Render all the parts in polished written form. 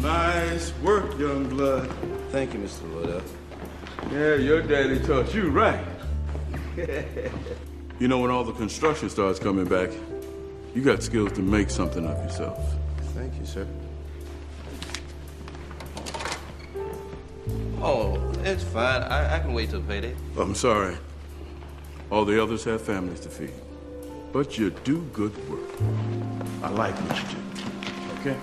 Nice work, young blood. Thank you, Mr. Liddell. Yeah, your daddy taught you right. You know, when all the construction starts coming back, you got skills to make something of yourself. Thank you, sir. Oh, it's fine. I can wait till payday. I'm sorry. All the others have families to feed. But you do good work. I like what you do. Okay? Okay.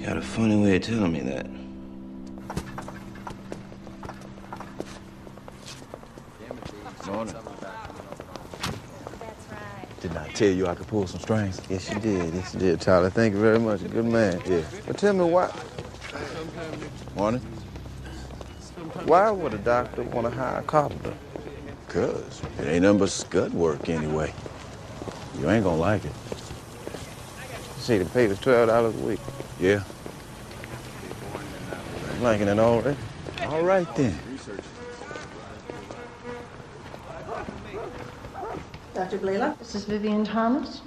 You got a funny way of telling me that. Morning. Didn't I tell you I could pull some strings? Yes, you did. Yes, you did, Tyler. Thank you very much. Good man. Yeah. But tell me why... Morning. Why would a doctor want to hire a carpenter? Because it ain't nothing but scut work anyway. You ain't gonna like it. See, the pay is $12 a week. Yeah. I'm liking it already. All right, then. Dr. Blalock, this is Vivien Thomas.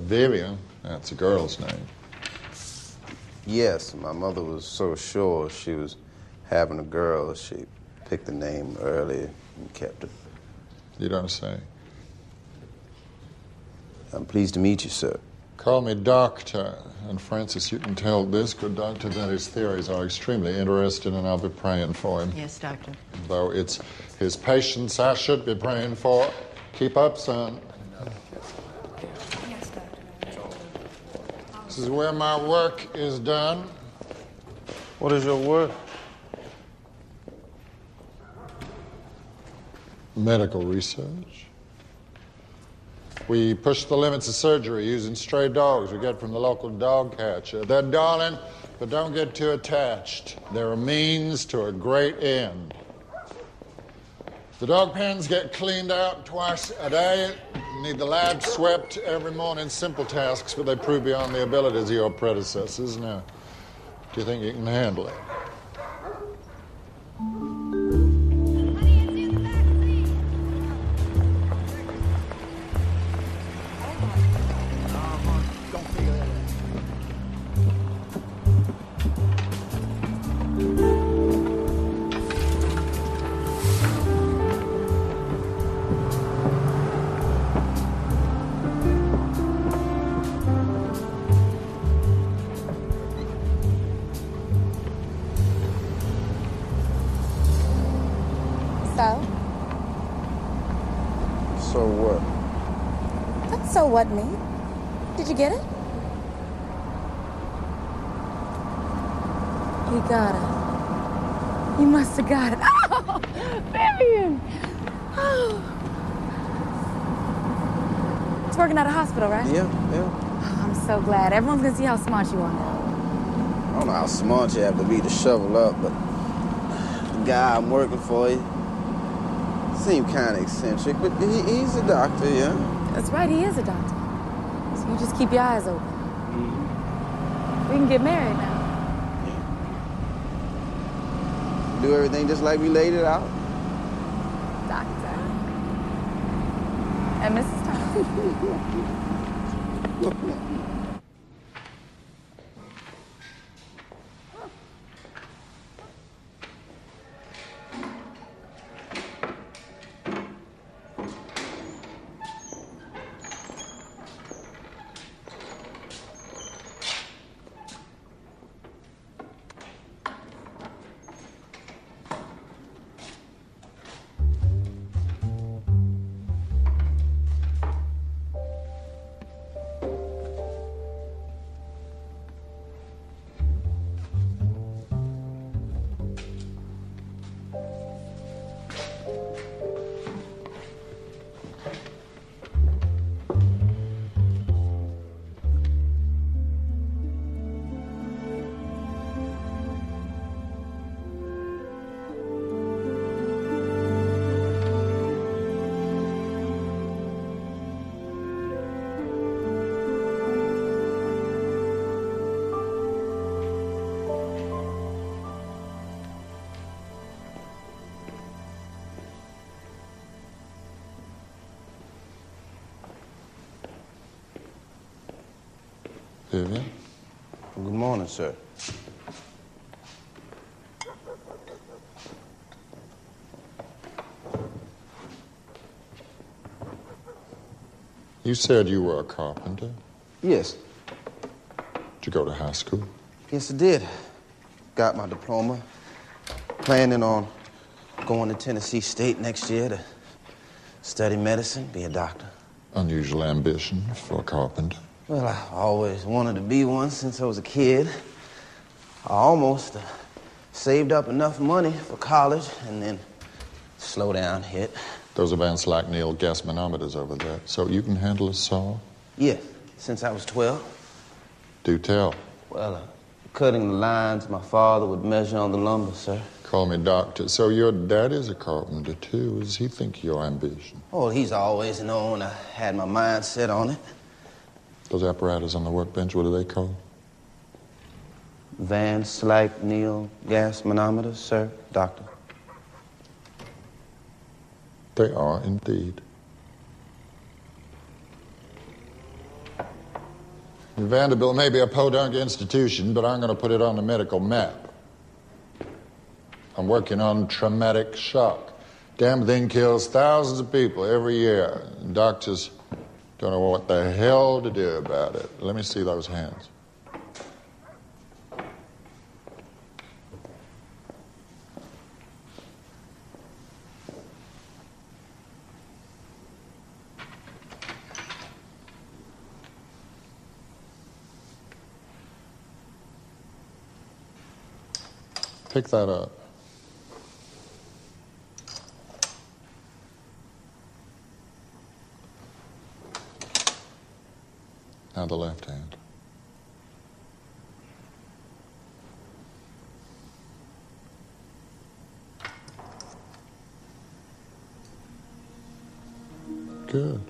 Vivien? That's a girl's name. Yes, my mother was so sure she was having a girl, she picked the name early and kept it. You don't say. I'm pleased to meet you, sir. Call me Doctor. And Francis, you can tell this good doctor that his theories are extremely interesting, and I'll be praying for him. Yes, Doctor. Though it's his patients I should be praying for. Keep up, son. Yes, Doctor. This is where my work is done. What is your work? Medical research. We push the limits of surgery using stray dogs we get from the local dog catcher. They're darling, but don't get too attached. They're a means to a great end. The dog pens get cleaned out twice a day. You need the lab swept every morning. Simple tasks, but they prove beyond the abilities of your predecessors. Now, do you think you can handle it? What, me? Did you get it? He got it. He must have got it. Oh, Vivien! Oh. It's working out of hospital, right? Yeah, yeah. Oh, I'm so glad. Everyone's gonna see how smart you are now. I don't know how smart you have to be to shovel up, but the guy I'm working for, he seemed kind of eccentric, but he's a doctor, yeah. That's right, he is a doctor. So you just keep your eyes open. Mm-hmm. We can get married now. Do everything just like we laid it out. Doctor. And Mrs. Thomas. Vivien? Good morning, sir. You said you were a carpenter? Yes. Did you go to high school? Yes, I did. Got my diploma. Planning on going to Tennessee State next year to study medicine, be a doctor. Unusual ambition for a carpenter. Well, I always wanted to be one since I was a kid. I almost saved up enough money for college, and then slow down hit. Those are Van Slyke Neil gas manometers over there. So you can handle a saw? Yes, since I was 12. Do tell. Well, cutting the lines my father would measure on the lumber, sir. Call me doctor. So your daddy's a carpenter, too. Does he think of your ambition? Oh, he's always known I had my mind set on it. Those apparatus on the workbench, what are they called? Van Slyke Neil gas manometers, sir, doctor. They are indeed. Vanderbilt may be a podunk institution, but I'm going to put it on the medical map. I'm working on traumatic shock. Damn thing kills thousands of people every year. Doctors don't know what the hell to do about it. Let me see those hands. Pick that up. Now the left hand. Good.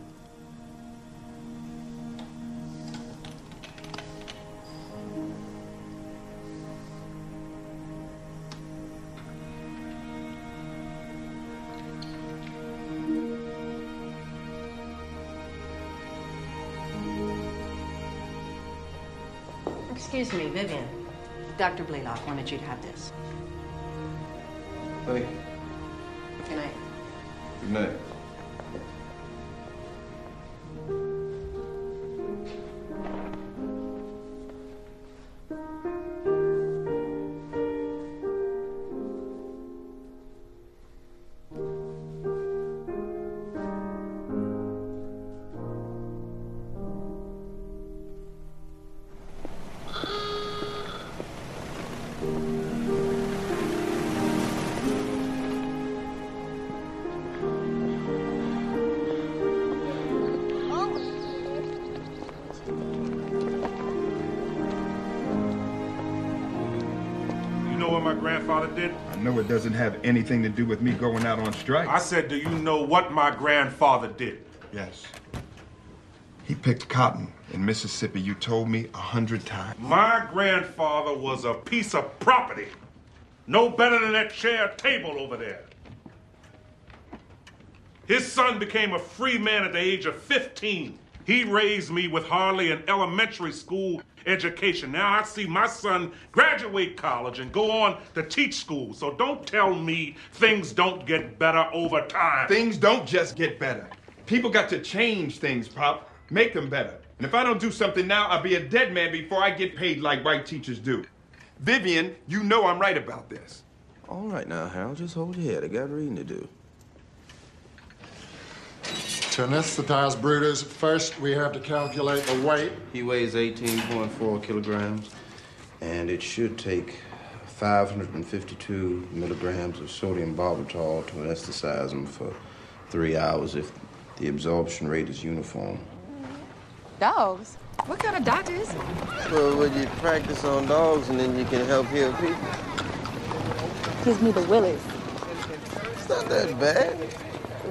Excuse me, Vivien. Dr. Blalock wanted you to have this. Thank you. Good night. Good night. It doesn't have anything to do with me going out on strike. I said, do you know what my grandfather did? Yes. He picked cotton in Mississippi. You told me 100 times. My grandfather was a piece of property. No better than that chair table over there. His son became a free man at the age of 15. He raised me with hardly an elementary school education. Now I see my son graduate college and go on to teach school. So don't tell me things don't get better over time. Things don't just get better. People got to change things, Pop. Make them better. And if I don't do something now, I'll be a dead man before I get paid like white teachers do. Vivien, you know I'm right about this. All right now, Harold, just hold your head. I got reading to do. To anesthetize Brutus, first we have to calculate the weight. He weighs 18.4 kilograms, and it should take 552 milligrams of sodium barbital to anesthetize him for 3 hours if the absorption rate is uniform. Dogs? What kind of doctor is it? Well, when you practice on dogs and then you can help heal people. Gives me the willies. It's not that bad.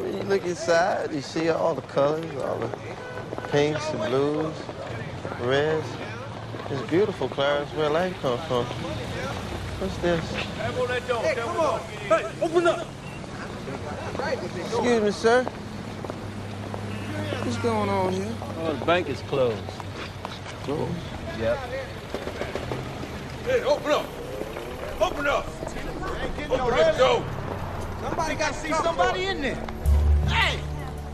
You look inside, you see all the colors, all the pinks and blues, reds. It's beautiful, Clara. It's where life comes from. What's this? Hey, come on. Hey, open up. Excuse me, sir. What's going on here? Oh, the bank is closed. Closed? Yep. Hey, open up! Open up! Open this door! Somebody got to see somebody in there! Hey!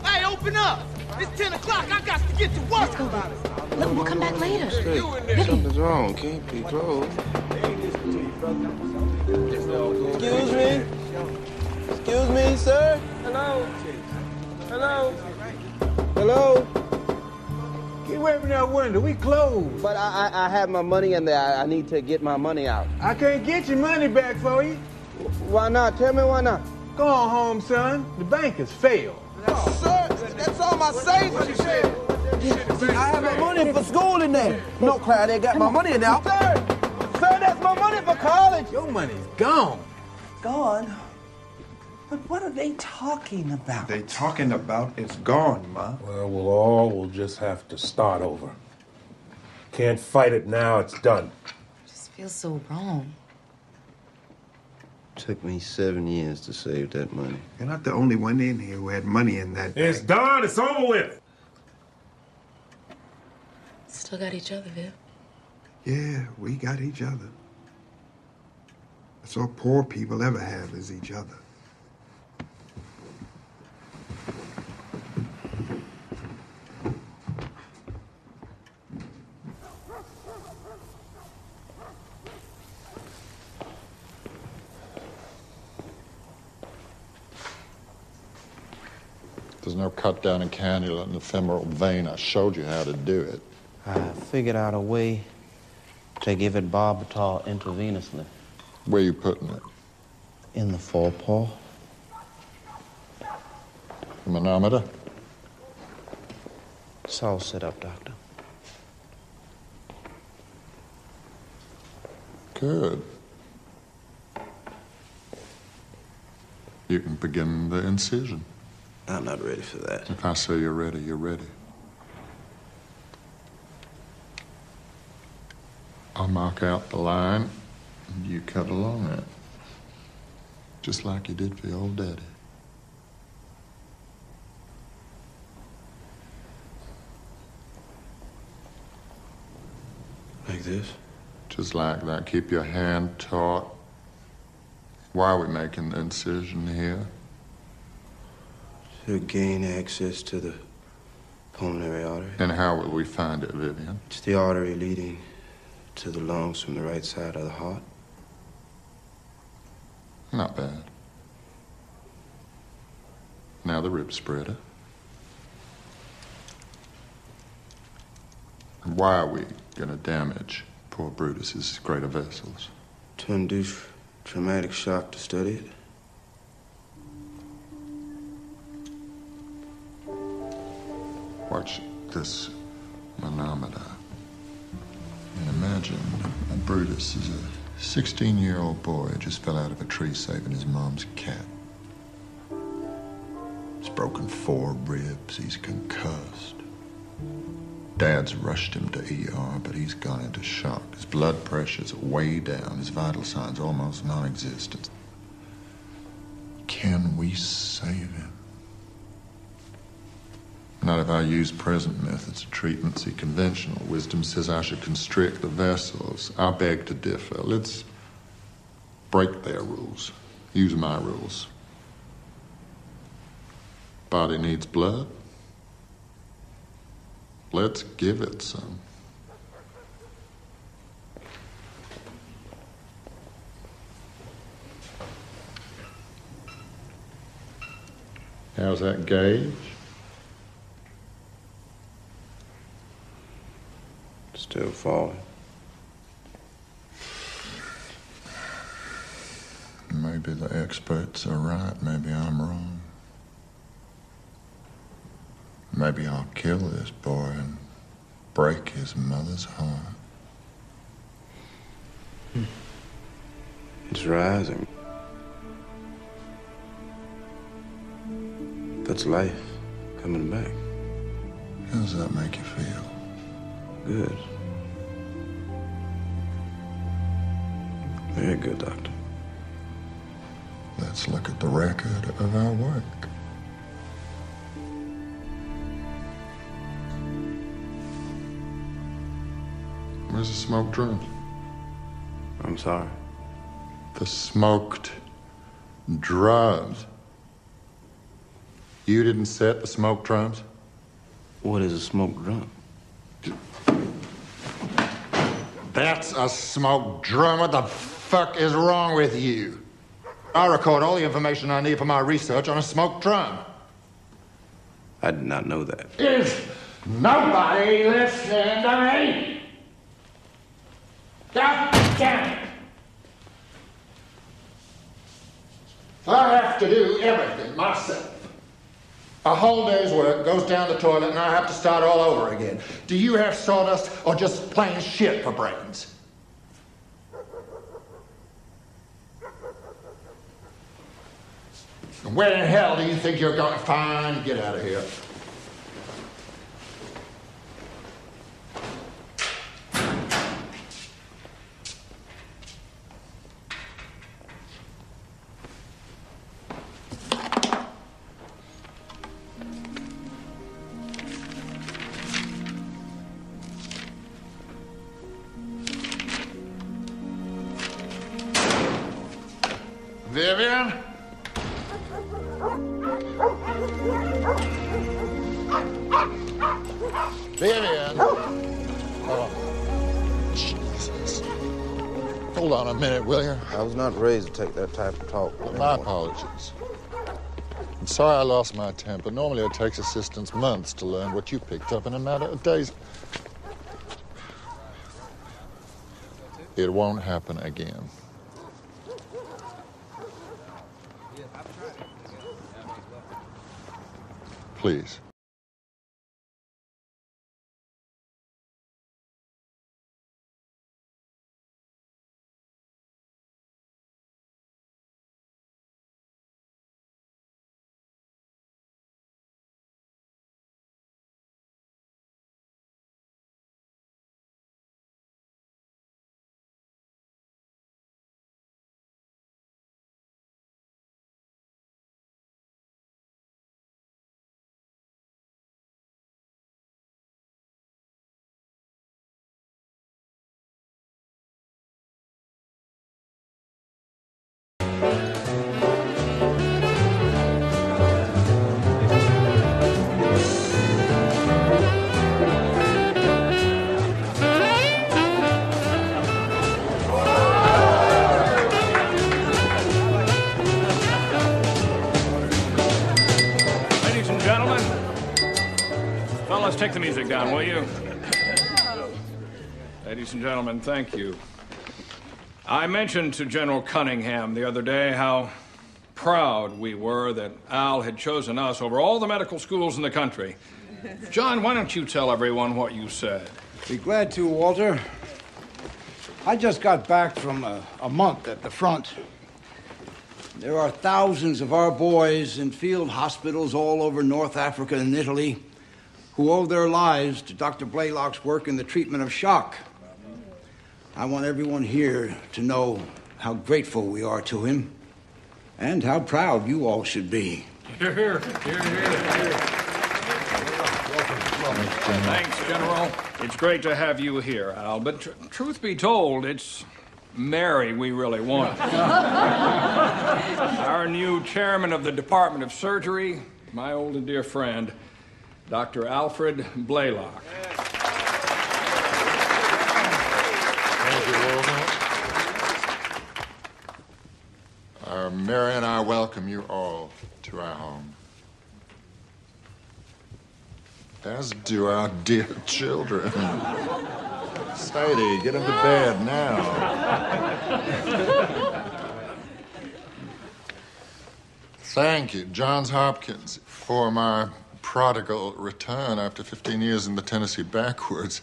Hey, open up! It's 10 o'clock, I got to get to work! Let's go. Look, we'll come back later. Something's wrong, can't be closed. Excuse me? Excuse me, sir? Hello? Hello? Hello? Keep waving that window, we closed. But I have my money in there, I need to get my money out. I can't get your money back for you. Why not? Tell me why not. Go on home, son. The bank has failed. Oh, sir, that's all my savings. I have my money for school in there. No, Clyde, they got my money in there. Sir, that's my money for college. Your money's gone. Gone? But what are they talking about? They talking about it's gone, Ma. Well, we'll just have to start over. Can't fight it now, it's done. It just feels so wrong. Took me 7 years to save that money. You're not the only one in here who had money in that It's bank. Done, it's over with. Still got each other, Viv. Yeah, we got each other. That's all poor people ever have is each other. There's no cut down a cannula in the femoral vein. I showed you how to do it. I figured out a way to give it barbital intravenously. Where are you putting it? In the forepaw. The manometer? It's all set up, Doctor. Good. You can begin the incision. I'm not ready for that. If I say you're ready, you're ready. I'll mark out the line, and you cut along it. Just like you did for your old daddy. Like this? Just like that. Keep your hand taut. Why are we making the incision here? To gain access to the pulmonary artery. And how will we find it, Vivien? It's the artery leading to the lungs from the right side of the heart. Not bad. Now the rib spreader. And why are we going to damage poor Brutus's greater vessels? To induce traumatic shock to study it. Watch this manometer and imagine that Brutus is a 16-year-old boy who just fell out of a tree saving his mom's cat. He's broken 4 ribs, he's concussed. Dad's rushed him to ER, but he's gone into shock. His blood pressure's way down, his vital signs almost non-existent. Can we save him? Not if I use present methods of treatment. See, conventional wisdom says I should constrict the vessels. I beg to differ. Let's break their rules. Use my rules. Body needs blood. Let's give it some. How's that gauge? Still falling. Maybe the experts are right. Maybe I'm wrong. Maybe I'll kill this boy and break his mother's heart. It's rising. That's life coming back. How does that make you feel? Good. Very good, Doctor. Let's look at the record of our work. Where's the smoked room? I'm sorry? The smoked drums. You didn't set the smoke drums? What is a smoke drum? That's a smoke drum. What the fuck is wrong with you? I record all the information I need for my research on a smoke drum. I did not know that. Is nobody listening to me? God damn it! I have to do everything myself. A whole day's work goes down the toilet and I have to start all over again. Do you have sawdust or just plain shit for brains? Where in hell do you think you're going? Fine, get out of here. Vivien? Vivien? Oh, Jesus. Hold on a minute, will you? I was not raised to take that type of talk. Well, my apologies. I'm sorry I lost my temper. Normally it takes assistants months to learn what you picked up in a matter of days. It won't happen again. Please. Take the music down, will you? Ladies and gentlemen, thank you. I mentioned to General Cunningham the other day how proud we were that Al had chosen us over all the medical schools in the country. John, why don't you tell everyone what you said? Be glad to, Walter. I just got back from a month at the front. There are thousands of our boys in field hospitals all over North Africa and Italy who owe their lives to Dr. Blalock's work in the treatment of shock. I want everyone here to know how grateful we are to him and how proud you all should be. Here, here, here, here. Thanks, General. It's great to have you here, Al, but truth be told, it's Mary we really want. Our new chairman of the Department of Surgery, my old and dear friend, Dr. Alfred Blalock. Thank you, Walter. Our Mary and I welcome you all to our home. As do our dear children. Sadie, get them to bed now. Thank you, Johns Hopkins, for my prodigal return after 15 years in the Tennessee backwoods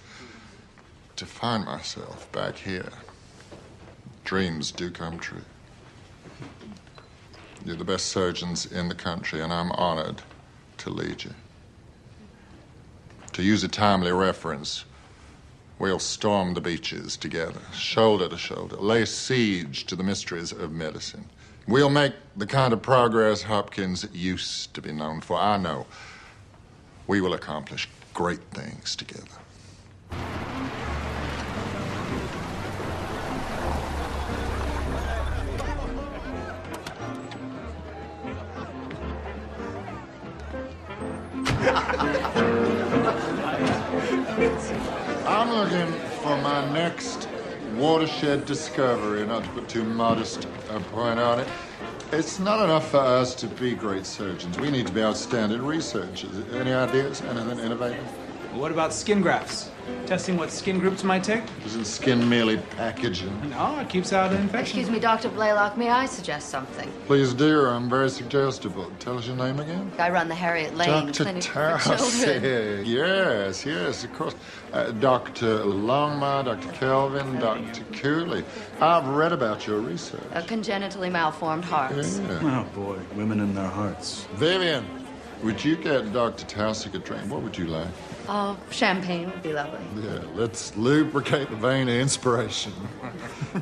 to find myself back here. Dreams do come true. You're the best surgeons in the country, and I'm honored to lead you. To use a timely reference, we'll storm the beaches together, shoulder to shoulder, lay siege to the mysteries of medicine. We'll make the kind of progress Hopkins used to be known for. I know. We will accomplish great things together. bargain for my next watershed discovery, not to put too modest a point on it. It's not enough for us to be great surgeons. We need to be outstanding researchers. Any ideas? Anything innovative? What about skin grafts? Testing what skin groups might take? Isn't skin merely packaging? No, it keeps out infection. Excuse me, Dr. Blalock, may I suggest something? Please, dear, I'm very suggestible. Tell us your name again. I run the Harriet Lane Clinic for Children. Yes, yes, of course. Dr. Longmire, Dr. Kelvin, Dr. Cooley. I've read about your research. Congenitally malformed hearts. Yeah. Oh, boy, women and their hearts. Vivien, would you get Dr. Taussig a drink? What would you like? Oh, champagne would be lovely. Yeah, let's lubricate the vein of inspiration.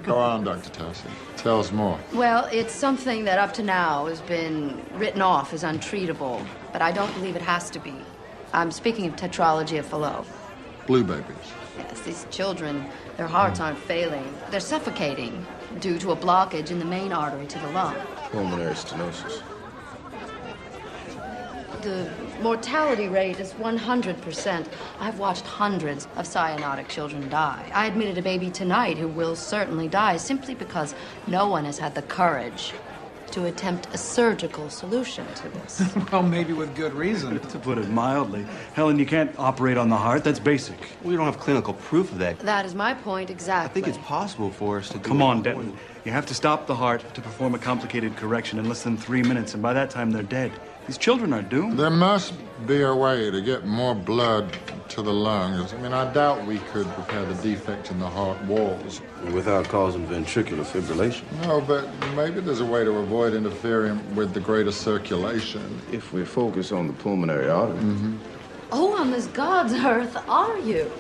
Go on, Dr. Taussig. Tell us more. Well, it's something that up to now has been written off as untreatable, but I don't believe it has to be. I'm speaking of Tetralogy of Fallot. Blue babies. Yes, these children, their hearts aren't failing. They're suffocating due to a blockage in the main artery to the lung. Pulmonary stenosis. The mortality rate is 100%. I've watched hundreds of cyanotic children die. I admitted a baby tonight who will certainly die simply because no one has had the courage to attempt a surgical solution to this. Well, maybe with good reason. To put it mildly. Helen, you can't operate on the heart. That's basic. We don't have clinical proof of that. That is my point, exactly. I think it's possible for us to do... Come on, Denton. You have to stop the heart to perform a complicated correction in less than 3 minutes, and by that time, they're dead. These children are doomed. There must be a way to get more blood to the lungs. I mean, I doubt we could repair the defect in the heart walls. Without causing ventricular fibrillation. No, but maybe there's a way to avoid interfering with the greater circulation. If we focus on the pulmonary artery. Mm-hmm. Oh, on this God's earth are you?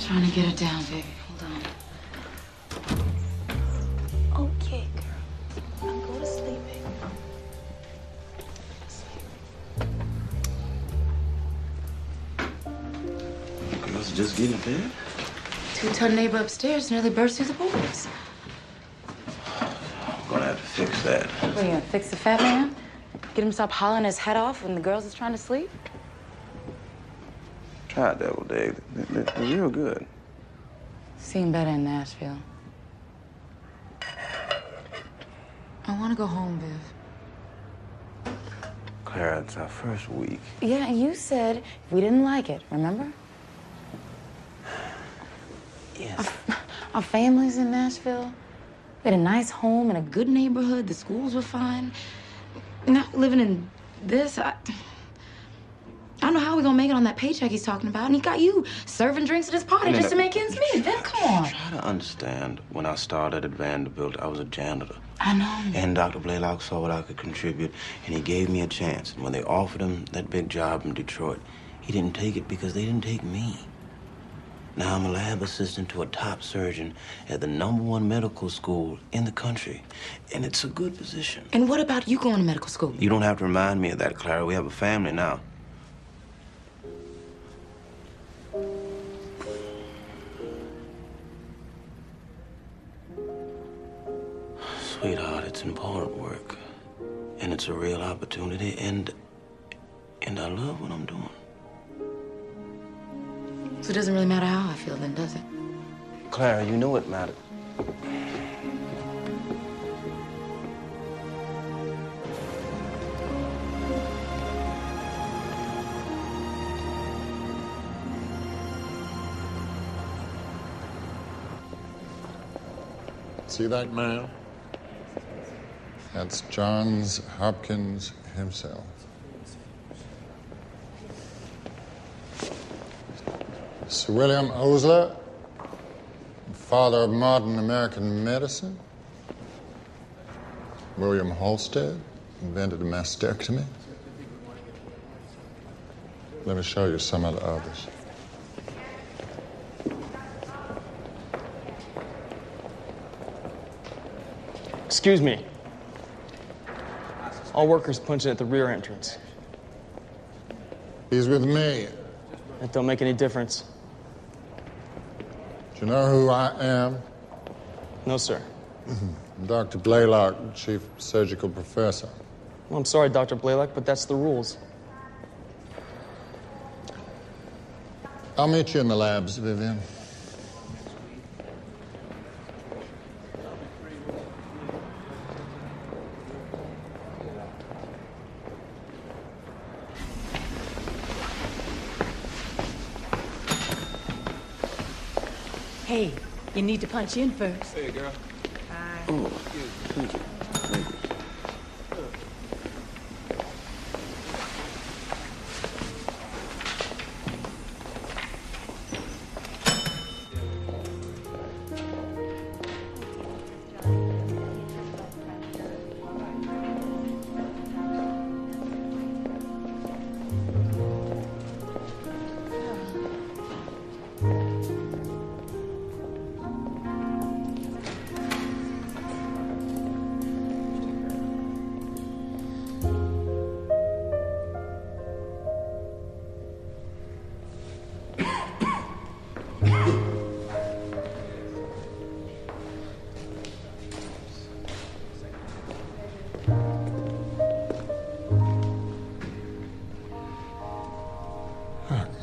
Trying to get it down, baby. Hold on. Okay, girl. I'll go to sleep, baby. Sleep. Girls are just getting to bed. Two-ton neighbor upstairs nearly burst through the boards. I'm gonna have to fix that. What, are you gonna fix the fat man? Get him to stop hollering his head off when the girls is trying to sleep? Hot deviled egg. They're real good. Seen better in Nashville. I want to go home, Viv. Clara, it's our first week. Yeah, and you said we didn't like it, remember? Yes. Our families in Nashville, we had a nice home and a good neighborhood. The schools were fine. Not living in this, I don't know how we're gonna make it on that paycheck he's talking about, and he got you serving drinks at his party just to make ends meet. Then come on. Try to understand. When I started at Vanderbilt, I was a janitor. I know. And Dr. Blalock saw what I could contribute, and he gave me a chance. And when they offered him that big job in Detroit, he didn't take it because they didn't take me. Now I'm a lab assistant to a top surgeon at the #1 medical school in the country, and it's a good position. And what about you going to medical school? You don't have to remind me of that, Clara. We have a family now. Sweetheart, it's important work, and it's a real opportunity, and I love what I'm doing. So it doesn't really matter how I feel then, does it? Clara, you know it matters. See that man? That's Johns Hopkins himself. Sir William Osler, father of modern American medicine. William Halstead invented a mastectomy. Let me show you some of the others. Excuse me. All workers punch in at the rear entrance. He's with me. That don't make any difference. Do you know who I am? No, sir. I'm Dr. Blalock, Chief Surgical Professor. Well, I'm sorry, Dr. Blalock, but that's the rules. I'll meet you in the labs, Vivien. Hey, you need to punch in first. Hey, girl. Hi. Oh, thank you. Thank you.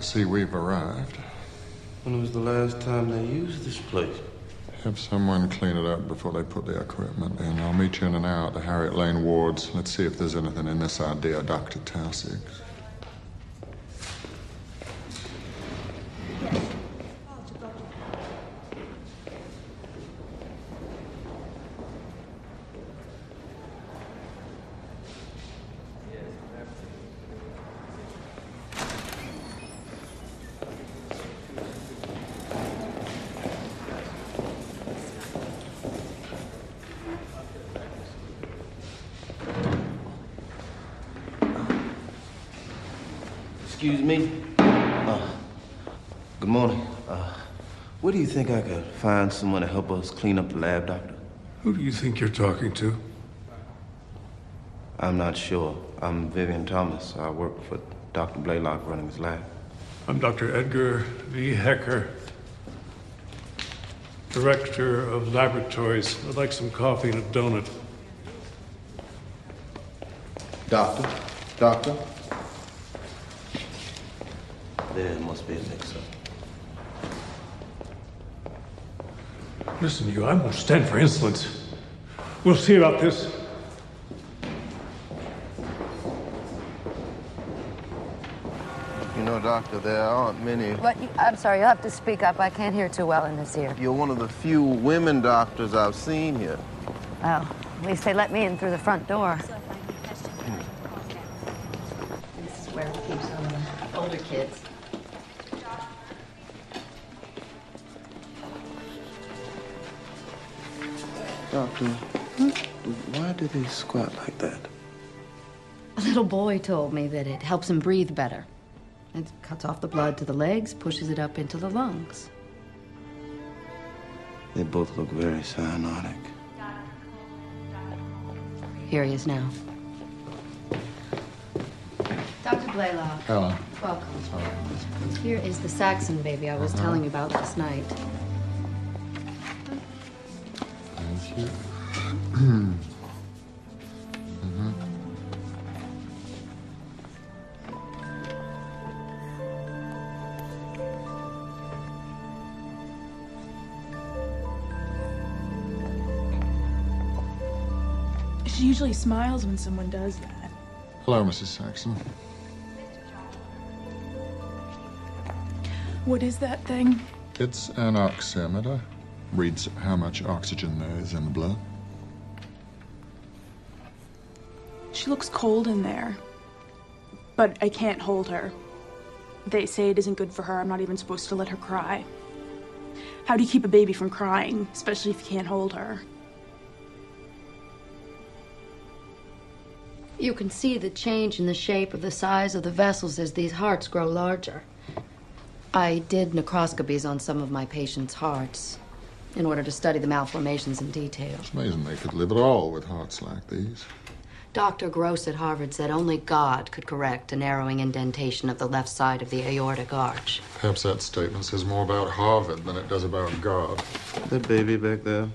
See, we've arrived. When was the last time they used this place? Have someone clean it up before they put the equipment in. I'll meet you in an hour at the Harriet Lane wards. Let's see if there's anything in this idea, Dr. Taussig. Excuse me. Good morning. Where do you think I could find someone to help us clean up the lab, doctor? Who do you think you're talking to? I'm not sure. I'm Vivien Thomas. I work for Dr. Blalock running his lab. I'm Dr. Edgar V. Hecker, Director of Laboratories. I'd like some coffee and a donut. Doctor? Doctor? There must be a mix-up. Listen, I won't stand for insolence. We'll see about this. You know, Doctor, there aren't many... But I'm sorry, you'll have to speak up. I can't hear too well in this ear. You're one of the few women doctors I've seen here. Well, at least they let me in through the front door. This is where it keeps on the older kids. Doctor, why do they squat like that? A little boy told me that it helps him breathe better. It cuts off the blood to the legs, pushes it up into the lungs. They both look very cyanotic. Here he is now. Dr. Blalock. Hello. Welcome. Hello. Here is the Saxon baby I was telling you about last night. She usually smiles when someone does that. Hello, Mrs. Saxon. What is that thing? It's an oximeter. Reads how much oxygen there is in the blood. She looks cold in there, but I can't hold her. They say it isn't good for her. I'm not even supposed to let her cry. How do you keep a baby from crying, especially if you can't hold her? You can see the change in the shape of the size of the vessels as these hearts grow larger. I did necroscopies on some of my patients' hearts. in order to study the malformations in detail. It's amazing they could live at all with hearts like these. Dr. Gross at Harvard said only God could correct a narrowing indentation of the left side of the aortic arch. Perhaps that statement says more about Harvard than it does about God. That baby back there,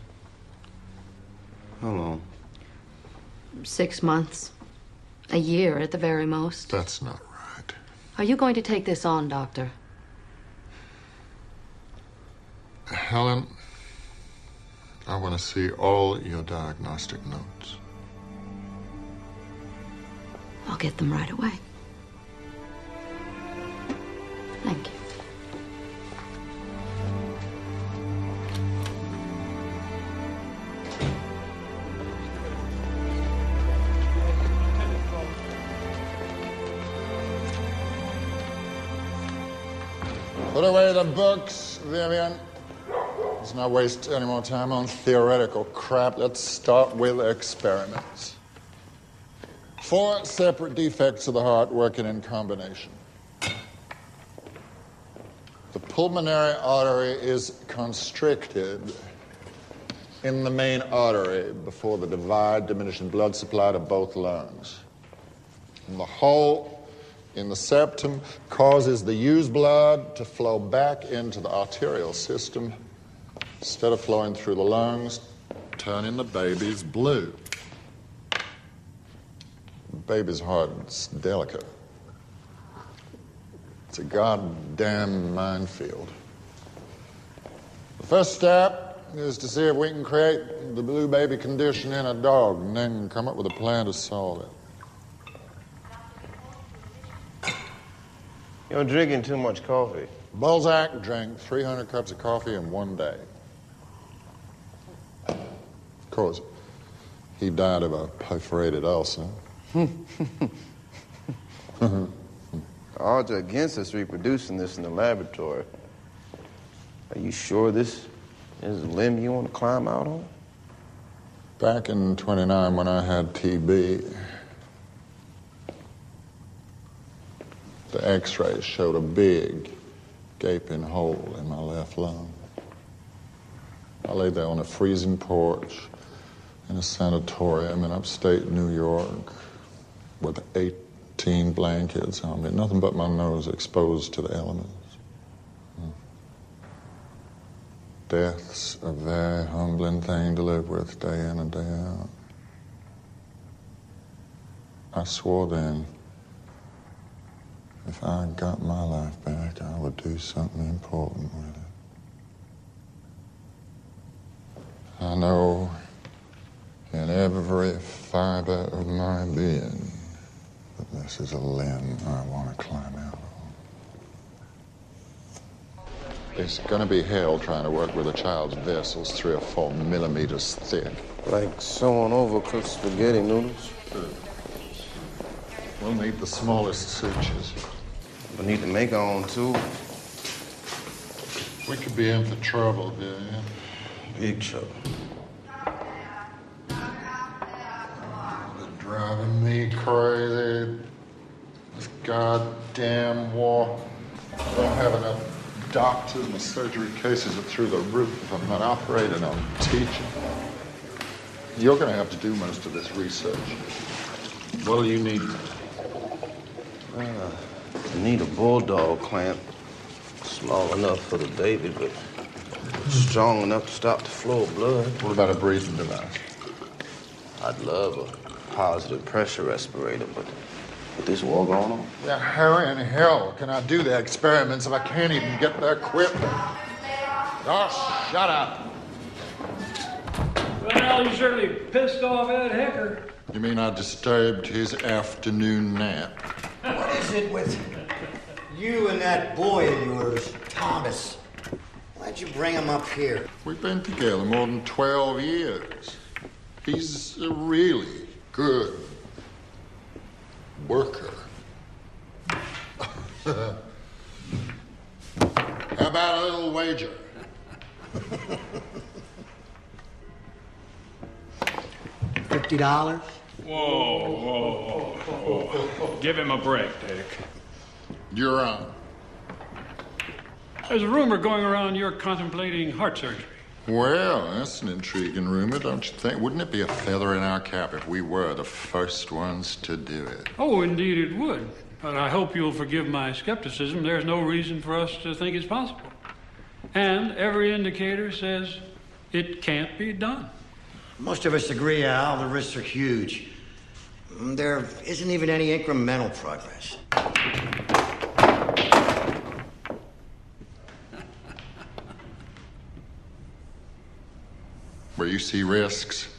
how long? 6 months. A year at the very most. That's not right. Are you going to take this on, Doctor? Helen, I want to see all your diagnostic notes. I'll get them right away. Thank you. Put away the books, Vivien. Let's not waste any more time on theoretical crap. Let's start with experiments. 4 separate defects of the heart working in combination. The pulmonary artery is constricted in the main artery before the divide, diminishing blood supply to both lungs. And the hole in the septum causes the used blood to flow back into the arterial system instead of flowing through the lungs, turning the babies blue. Baby's heart, it's delicate. It's a goddamn minefield. The first step is to see if we can create the blue baby condition in a dog and then come up with a plan to solve it. You're drinking too much coffee. Balzac drank 300 cups of coffee in one day. Of course, he died of a perforated ulcer. The odds are against us reproducing this in the laboratory. Are you sure this is a limb you want to climb out on? Back in 1929 when I had TB, the x-rays showed a big gaping hole in my left lung. I lay there on a freezing porch in a sanatorium in upstate New York, with 18 blankets on me, nothing but my nose exposed to the elements. Death's a very humbling thing to live with day in and day out. I swore then, if I got my life back, I would do something important with it. I know in every fiber of my being that this is a limb I want to climb out on. It's going to be hell trying to work with a child's vessels 3 or 4 millimeters thick. Like someone overcooked spaghetti noodles? We'll need the smallest sutures. We'll need to make our own, too. We could be in for trouble, Vivien. Big trouble. Driving me crazy. This goddamn war. I don't have enough doctors. My surgery cases are through the roof. If I'm not operating, I'm teaching. You're going to have to do most of this research. What do you need? I need a bulldog clamp. Small enough for the baby, but strong enough to stop the flow of blood. What about a breathing device? I'd love a positive pressure respirator, but with this war going on? Yeah, how in hell can I do the experiments if I can't even get the equipment? Oh, shut up. Well, you surely pissed off Ed Hecker. You mean I disturbed his afternoon nap? What is it with you and that boy of yours, Thomas? Why'd you bring him up here? We've been together more than 12 years. He's a really good worker. How about a little wager? $50? Whoa. Give him a break, Dick. You're on. There's a rumor going around you're contemplating heart surgery. Well, that's an intriguing rumor, don't you think? Wouldn't it be a feather in our cap if we were the first ones to do it? Oh, indeed it would. But I hope you'll forgive my skepticism. There's no reason for us to think it's possible. And every indicator says it can't be done. Most of us agree, Al, the risks are huge. There isn't even any incremental progress. Where you see risks,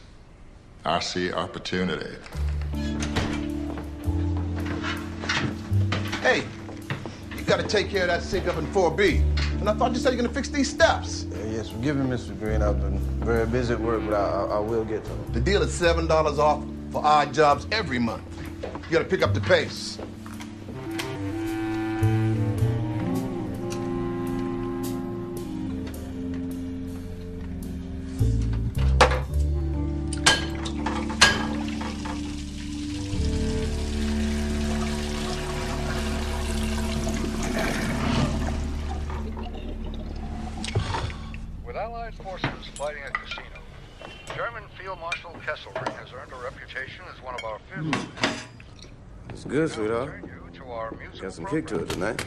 I see opportunity. Hey, you gotta take care of that sink up in 4B. And I thought you said you're gonna fix these steps. Yes, forgive me, Mr. Green. I've been very busy at work, but I will get to them. The deal is $7 off for odd jobs every month. You gotta pick up the pace. Sweetheart. Got some kick to it tonight.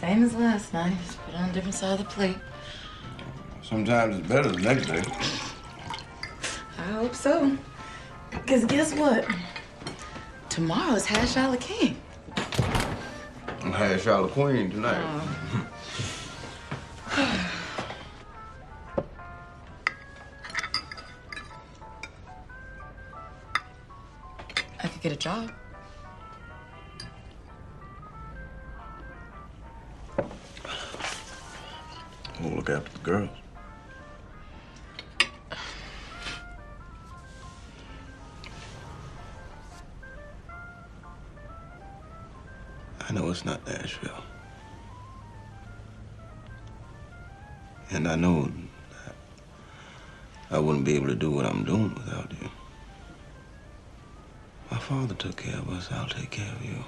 Same as last night, just put on a different side of the plate. Sometimes it's better the next day. I hope so. Because guess what? Tomorrow's Hash Alla King. And Hash Alla Queen tonight. Oh. I could get a job. We'll look after the girls. I know it's not Nashville. And I know that I wouldn't be able to do what I'm doing without you. My father took care of us, I'll take care of you.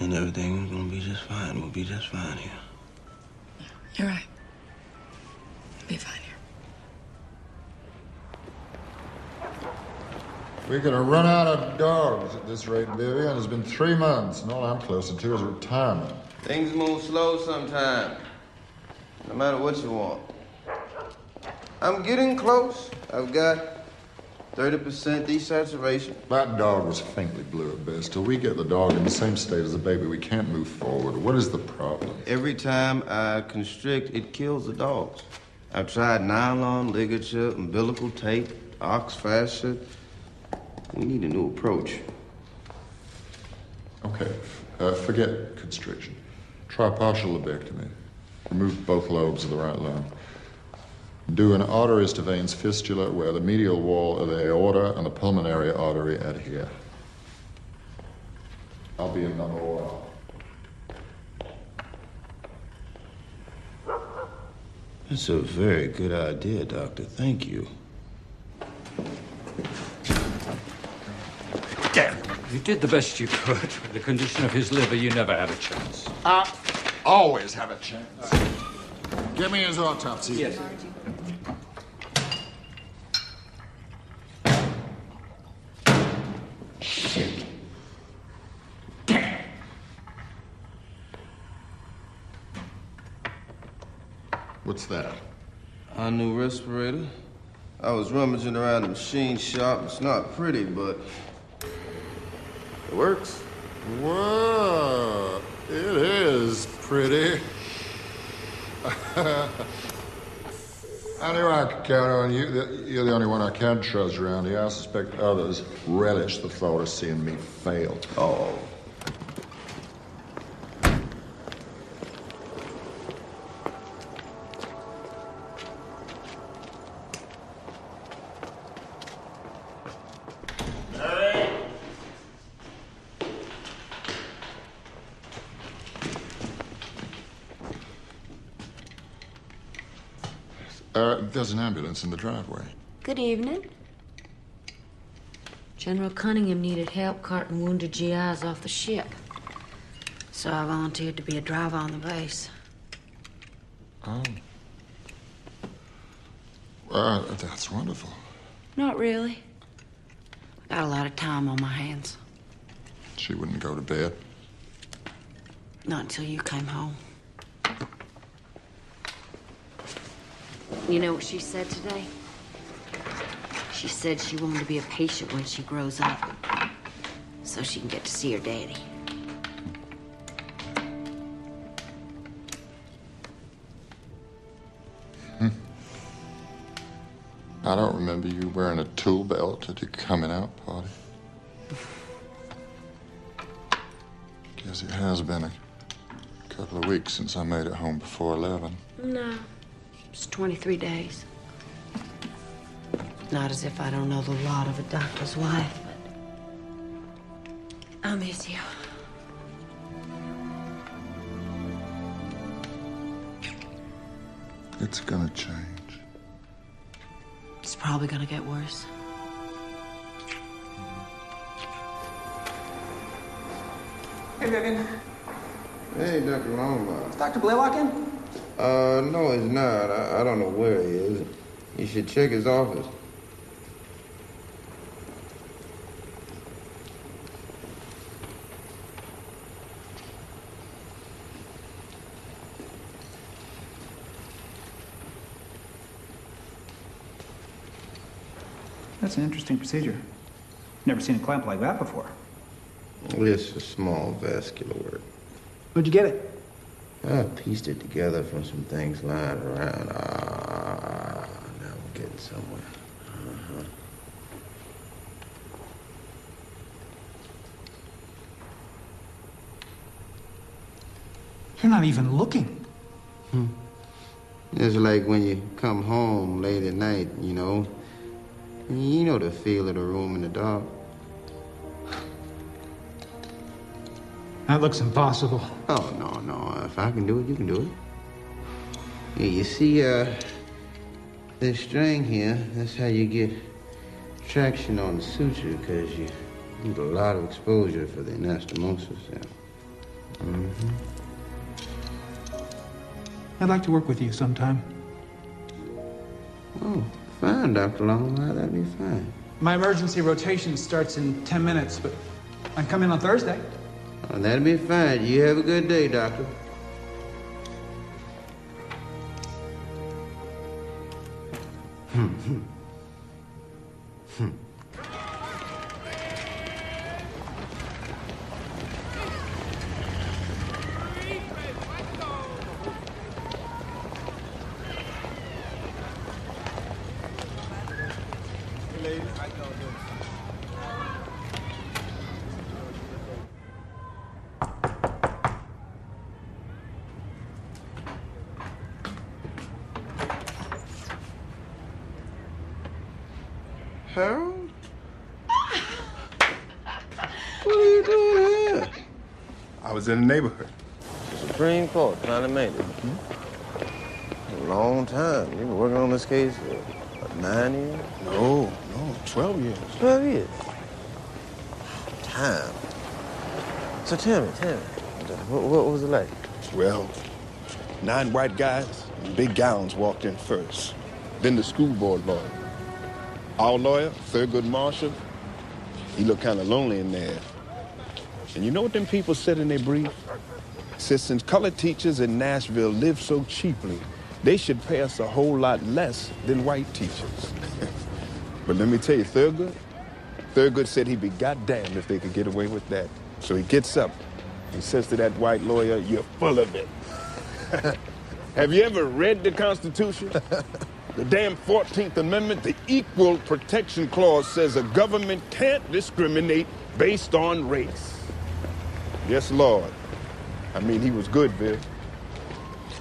And everything's gonna be just fine. We'll be just fine here. You're right. We'll be fine here. We're gonna run out of dogs at this rate, Vivien. It's been 3 months, and all I'm closer to is retirement. Things move slow sometimes, no matter what you want. I'm getting close. I've got 30% desaturation. That dog was faintly blue at best. Till we get the dog in the same state as the baby, we can't move forward. What is the problem? Every time I constrict, it kills the dogs. I've tried nylon, ligature, umbilical tape, ox fascia. We need a new approach. Okay, forget constriction. Try partial lobectomy. Remove both lobes of the right lung. Do an arteries to veins fistula where the medial wall of the aorta and the pulmonary artery adhere. I'll be in another while. That's a very good idea, Doctor. Thank you. Damn. You did the best you could. With the condition of his liver, you never had a chance. I always have a chance. Give me his autopsy. Yes. What's that? Our new respirator. I was rummaging around the machine shop. It's not pretty, but it works. Whoa, it is pretty. I knew I could count on you. You're the only one I can trust around here. I suspect others relish the thought of seeing me fail. Oh. There's an ambulance in the driveway. Good evening. General Cunningham needed help carting wounded GIs off the ship. So I volunteered to be a driver on the base. That's wonderful. Not really. I got a lot of time on my hands. She wouldn't go to bed? Not until you came home. You know what she said today? She said she wanted to be a patient when she grows up, so she can get to see her daddy. I don't remember you wearing a tool belt at your coming out party. Guess it has been a couple of weeks since I made it home before 11. No, it's 23 days. Not as if I don't know the lot of a doctor's wife, but I miss you. It's gonna change. It's probably gonna get worse. Hey, Vivien. Hey, Dr. Longmire. Is Dr. Blalock in? No, he's not. I don't know where he is. You should check his office. That's an interesting procedure. Never seen a clamp like that before. It's a small vascular work. Where'd you get it? I pieced it together from some things lying around. Now we're getting somewhere. You're not even looking. It's like when you come home late at night, you know. You know the feel of the room in the dark. That looks impossible. Oh, no. If I can do it, you can do it. Yeah, you see, this string here, that's how you get traction on the suture, because you need a lot of exposure for the anastomosis. I'd like to work with you sometime. Oh. Fine, Dr. Longmire, that'd be fine. My emergency rotation starts in 10 minutes, but I can come in on Thursday. Oh, that'd be fine. You have a good day, Doctor. Harold? What are you doing here? I was in the neighborhood. The Supreme Court finally made it. A long time. You've been working on this case for what, 9 years? No, 12 years. 12 years? Time. So tell me, what was it like? Well, 9 white guys in big gowns walked in first. Then the school board lawyer. Our lawyer, Thurgood Marshall, he looked kind of lonely in there. And you know what them people said in their brief? Said since color teachers in Nashville live so cheaply, they should pay us a whole lot less than white teachers. But let me tell you, Thurgood said he'd be goddamn if they could get away with that. So he gets up and says to that white lawyer, "You're full of it." Have you ever read the Constitution? The damn 14th Amendment, the Equal Protection Clause says a government can't discriminate based on race. Yes, Lord. I mean, he was good, Viv.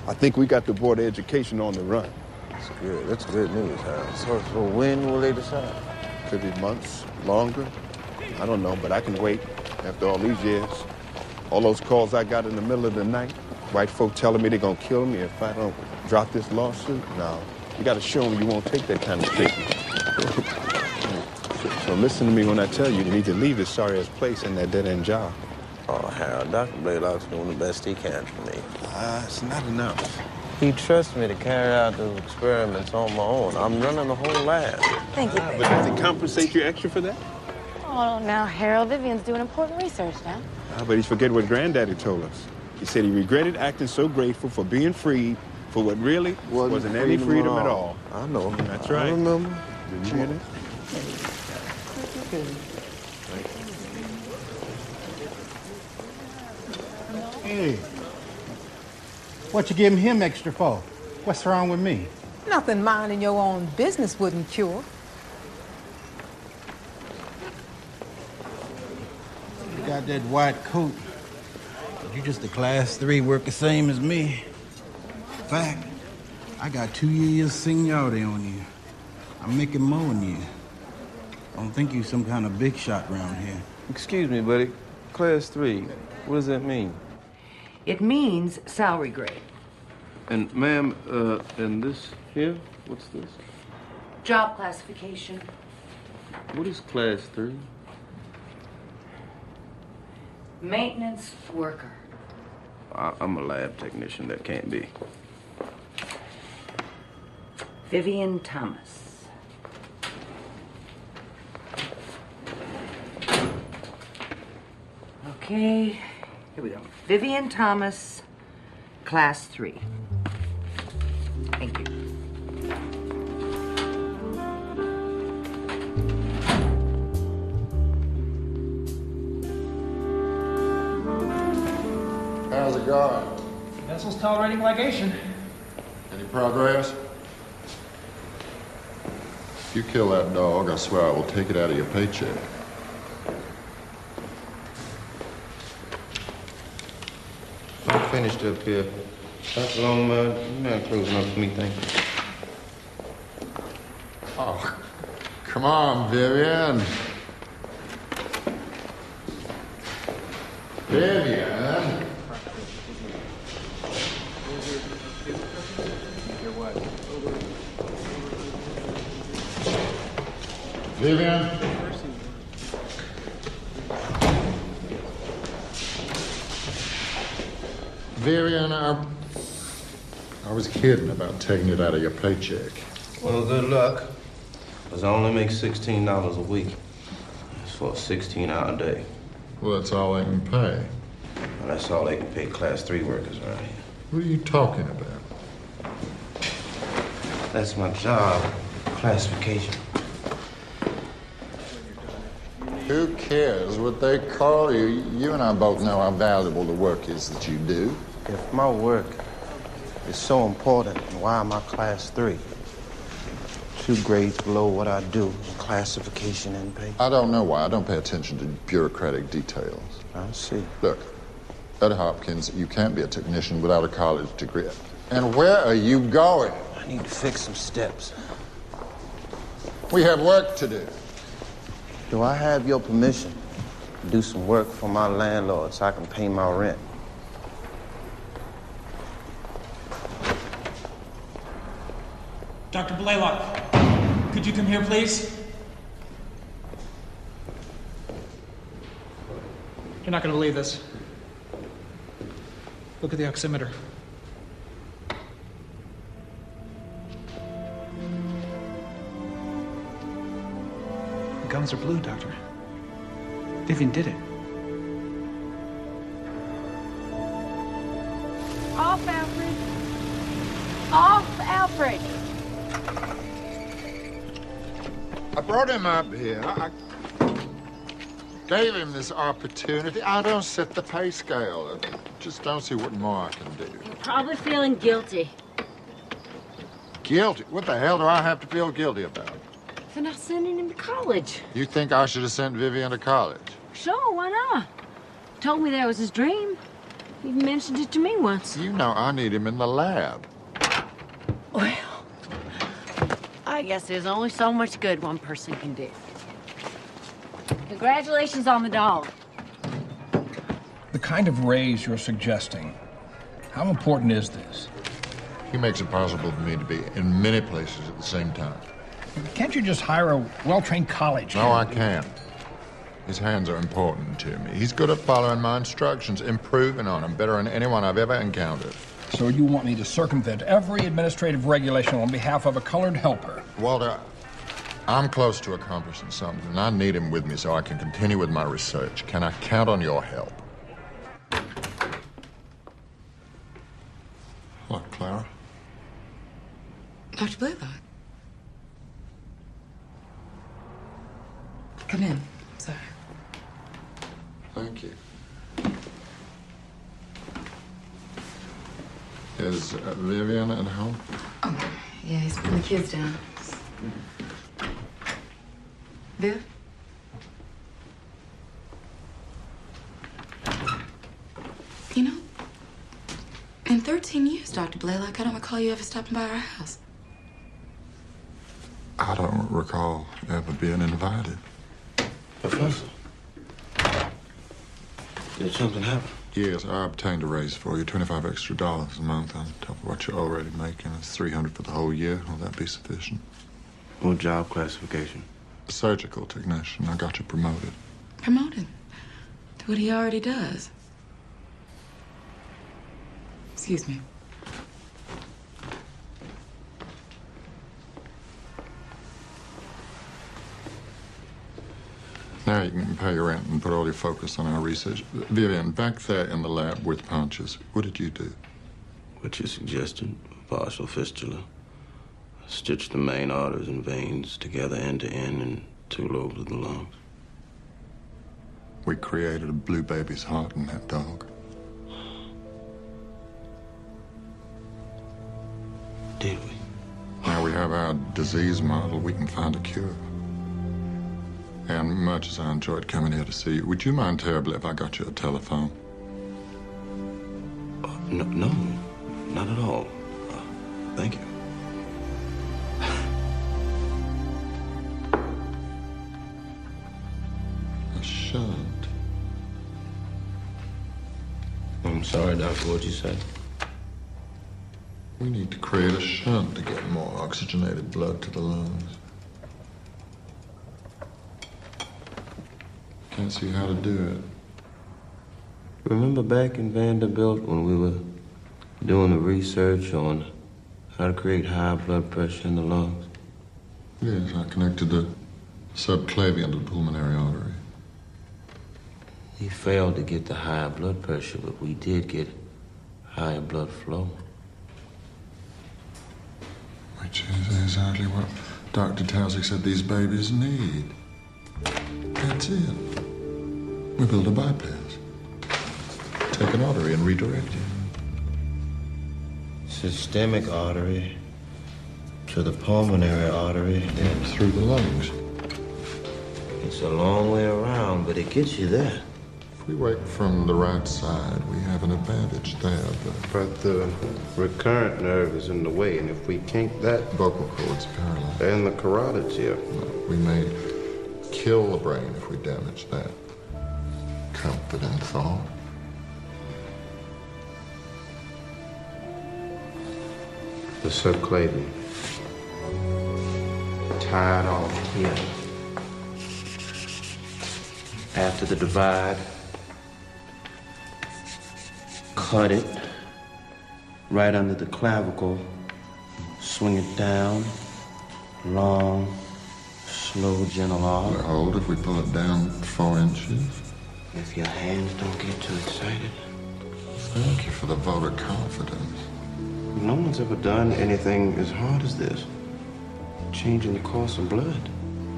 I think we got the Board of Education on the run. That's good. That's good news, Hal. So when will they decide? Could be months, longer. I don't know, but I can wait after all these years. All those calls I got in the middle of the night, white folk telling me they're going to kill me if I don't drop this lawsuit? No. You gotta show them you won't take that kind of statement. So listen to me when I tell you need to leave this sorry-ass place and that dead-end job. Oh, Harold, Dr. Blalock's doing the best he can for me. It's not enough. He trusts me to carry out those experiments on my own. I'm running the whole lab. Thank you. But does he compensate you extra for that? Oh, now, Harold, Vivian's doing important research now. But he's forgetting what Granddaddy told us. He said he regretted acting so grateful for being freed for what really wasn't any freedom at all. I know. That's right. I remember. Did you hear that? Hey, what you giving him extra for? What's wrong with me? Nothing minding your own business wouldn't cure. You got that white coat. You just a class 3 work the same as me. In fact, I got 2 years seniority on you. I'm making more than you. I don't think you some kind of big shot around here. Excuse me, buddy. Class 3, what does that mean? It means salary grade. And ma'am, and this here, what's this? Job classification. What is class 3? Maintenance worker. I'm a lab technician, that can't be. Vivien Thomas. Okay, here we go. Vivien Thomas, class 3. Thank you. How's it going? Vessel's tolerating ligation. Any progress? If you kill that dog, I swear I will take it out of your paycheck. I'm finished up here. Dr. Longmire, you're not close enough for me, thank you. Oh, come on, Vivien. Vivien. Vivien. Vivien, I was kidding about taking it out of your paycheck. Well, good luck, because I only make $16 a week. That's for a 16-hour day. Well, that's all they can pay. Well, that's all they can pay class 3 workers around here. What are you talking about? That's my job classification. Who cares what they call you? You and I both know how valuable the work is that you do. If my work is so important, then why am I class 3? 2 grades below what I do in classification and pay. I don't know why. I don't pay attention to bureaucratic details. I see. Look, at Hopkins, you can't be a technician without a college degree. And where are you going? I need to fix some steps. We have work to do. Do I have your permission to do some work for my landlord so I can pay my rent? Dr. Blalock, could you come here, please? You're not going to believe this. Look at the oximeter. Gums are blue, Doctor. Vivien did it. Off, Alfred. Off, Alfred. I brought him up here. I gave him this opportunity. I don't set the pay scale. I just don't see what more I can do. You're probably feeling guilty. Guilty? What the hell do I have to feel guilty about? For not sending him to college. You think I should have sent Vivien to college? Sure, why not? Told me that was his dream. He mentioned it to me once. You know I need him in the lab. Well, I guess there's only so much good one person can do. Congratulations on the dollar. The kind of raise you're suggesting, how important is this? He makes it possible for me to be in many places at the same time. Can't you just hire a well-trained college? No, I can't. His hands are important to me. He's good at following my instructions, improving on them better than anyone I've ever encountered. So you want me to circumvent every administrative regulation on behalf of a colored helper? Walter, I'm close to accomplishing something, and I need him with me so I can continue with my research. Can I count on your help? What, Clara? Dr. Blalock. Come in, sir. Thank you. Is Vivien at home? Oh, yeah, he's putting the kids down. Viv? You know, in 13 years, Dr. Blalock, I don't recall you ever stopping by our house. I don't recall ever being invited. Professor, did something happen? Yes, I obtained a raise for you, $25 extra dollars a month on top of what you're already making. It's $300 for the whole year. Will that be sufficient? What job classification? A surgical technician. I got you promoted. Promoted? To what he already does? Excuse me. Now you can pay your rent and put all your focus on our research. Vivien, back there in the lab with Pontius, what did you do? What you suggested, a partial fistula. I stitched the main arteries and veins together end to end in two lobes of the lungs. We created a blue baby's heart in that dog. Did we? Now we have our disease model, we can find a cure. And much as I enjoyed coming here to see you, would you mind terribly if I got you a telephone? No, not at all. Thank you. A shirt. I'm sorry, Doctor, what you said? We need to create a shunt to get more oxygenated blood to the lungs. Can't see how to do it. Remember back in Vanderbilt when we were doing the research on how to create high blood pressure in the lungs? Yes, I connected the subclavian to the pulmonary artery. We failed to get the high blood pressure, but we did get higher blood flow. Which is exactly what Dr. Taussig said these babies need. That's it. We build a bypass. Take an artery and redirect it. Systemic artery to the pulmonary artery. And through the lungs. It's a long way around, but it gets you there. If we work from the right side, we have an advantage there. But the recurrent nerve is in the way, and if we kink that... Vocal cords paralyzed. And the carotids here. We may kill the brain if we damage that. Confident thought. The subclavian. Tied off here. After the divide, cut it right under the clavicle, swing it down, long, slow, gentle arc. We'll hold if we pull it down 4 inches. If your hands don't get too excited. Thank you for the vote of confidence. No one's ever done anything as hard as this. Changing the course of blood.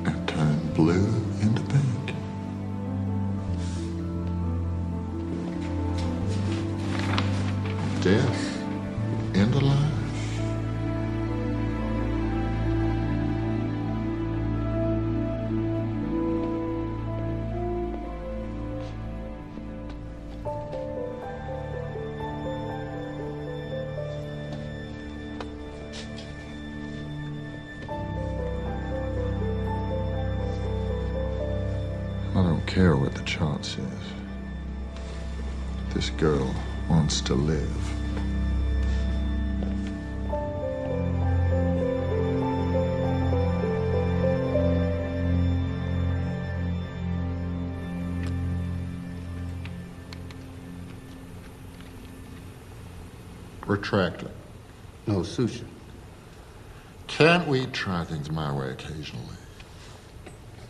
It turned blue into pink. Death into life. Chance is. This girl wants to live. retractor, no suture. Can't we try things my way occasionally?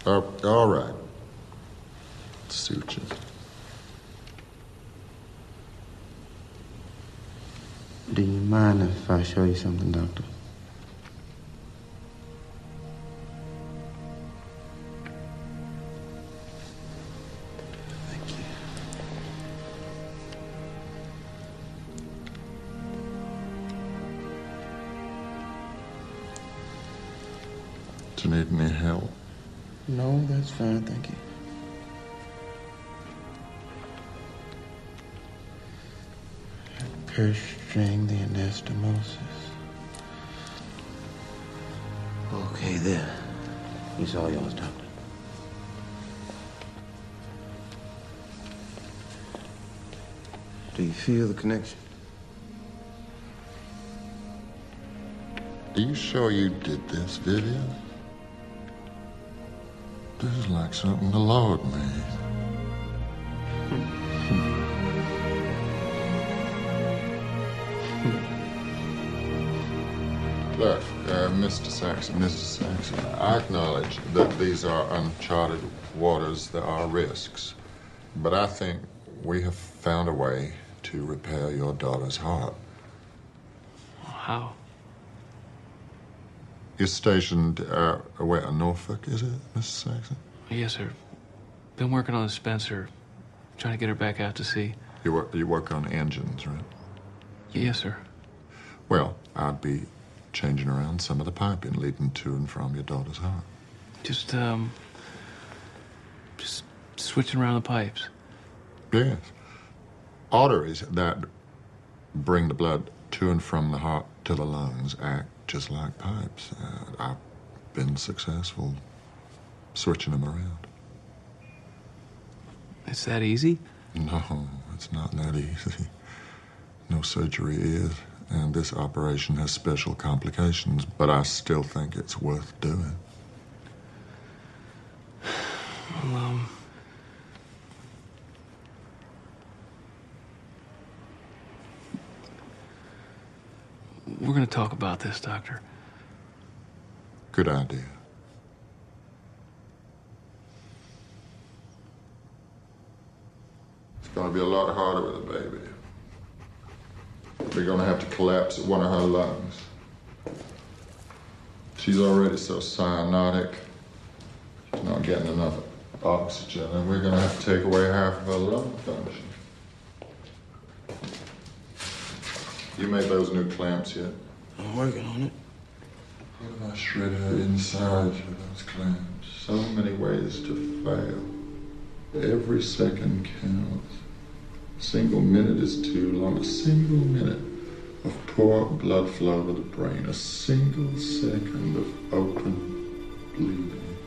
Oh, all right. Suture. Do you mind if I show you something, Doctor? Thank you. Do you need any help? No, that's fine, thank you. String the anastomosis. Okay, there. It's all yours, Doctor. Do you feel the connection? Are you sure you did this, Vivien? This is like something the Lord made. Look, Mrs. Saxon, I acknowledge that these are uncharted waters, there are risks, but I think we have found a way to repair your daughter's heart. How? You're stationed away in Norfolk, is it, Mrs. Saxon? Yes, sir. Been working on the Spencer, trying to get her back out to sea. You work on engines, right? Yes, sir. Well, I'd be changing around some of the piping leading to and from your daughter's heart. Just switching around the pipes. Yes. Arteries that bring the blood to and from the heart to the lungs act just like pipes. I've been successful switching them around. It's that easy? No, it's not that easy. No surgery is. And this operation has special complications, but I still think it's worth doing. Well, we're going to talk about this, Doctor. Good idea. It's going to be a lot harder with a baby. We're going to have to collapse one of her lungs. She's already so cyanotic, she's not getting enough oxygen, and we're going to have to take away half of her lung function. You made those new clamps yet? I'm working on it. What if I shred her inside with those clamps? So many ways to fail. Every second counts. A single minute is too long. A single minute of poor blood flow to the brain. A single second of open bleeding.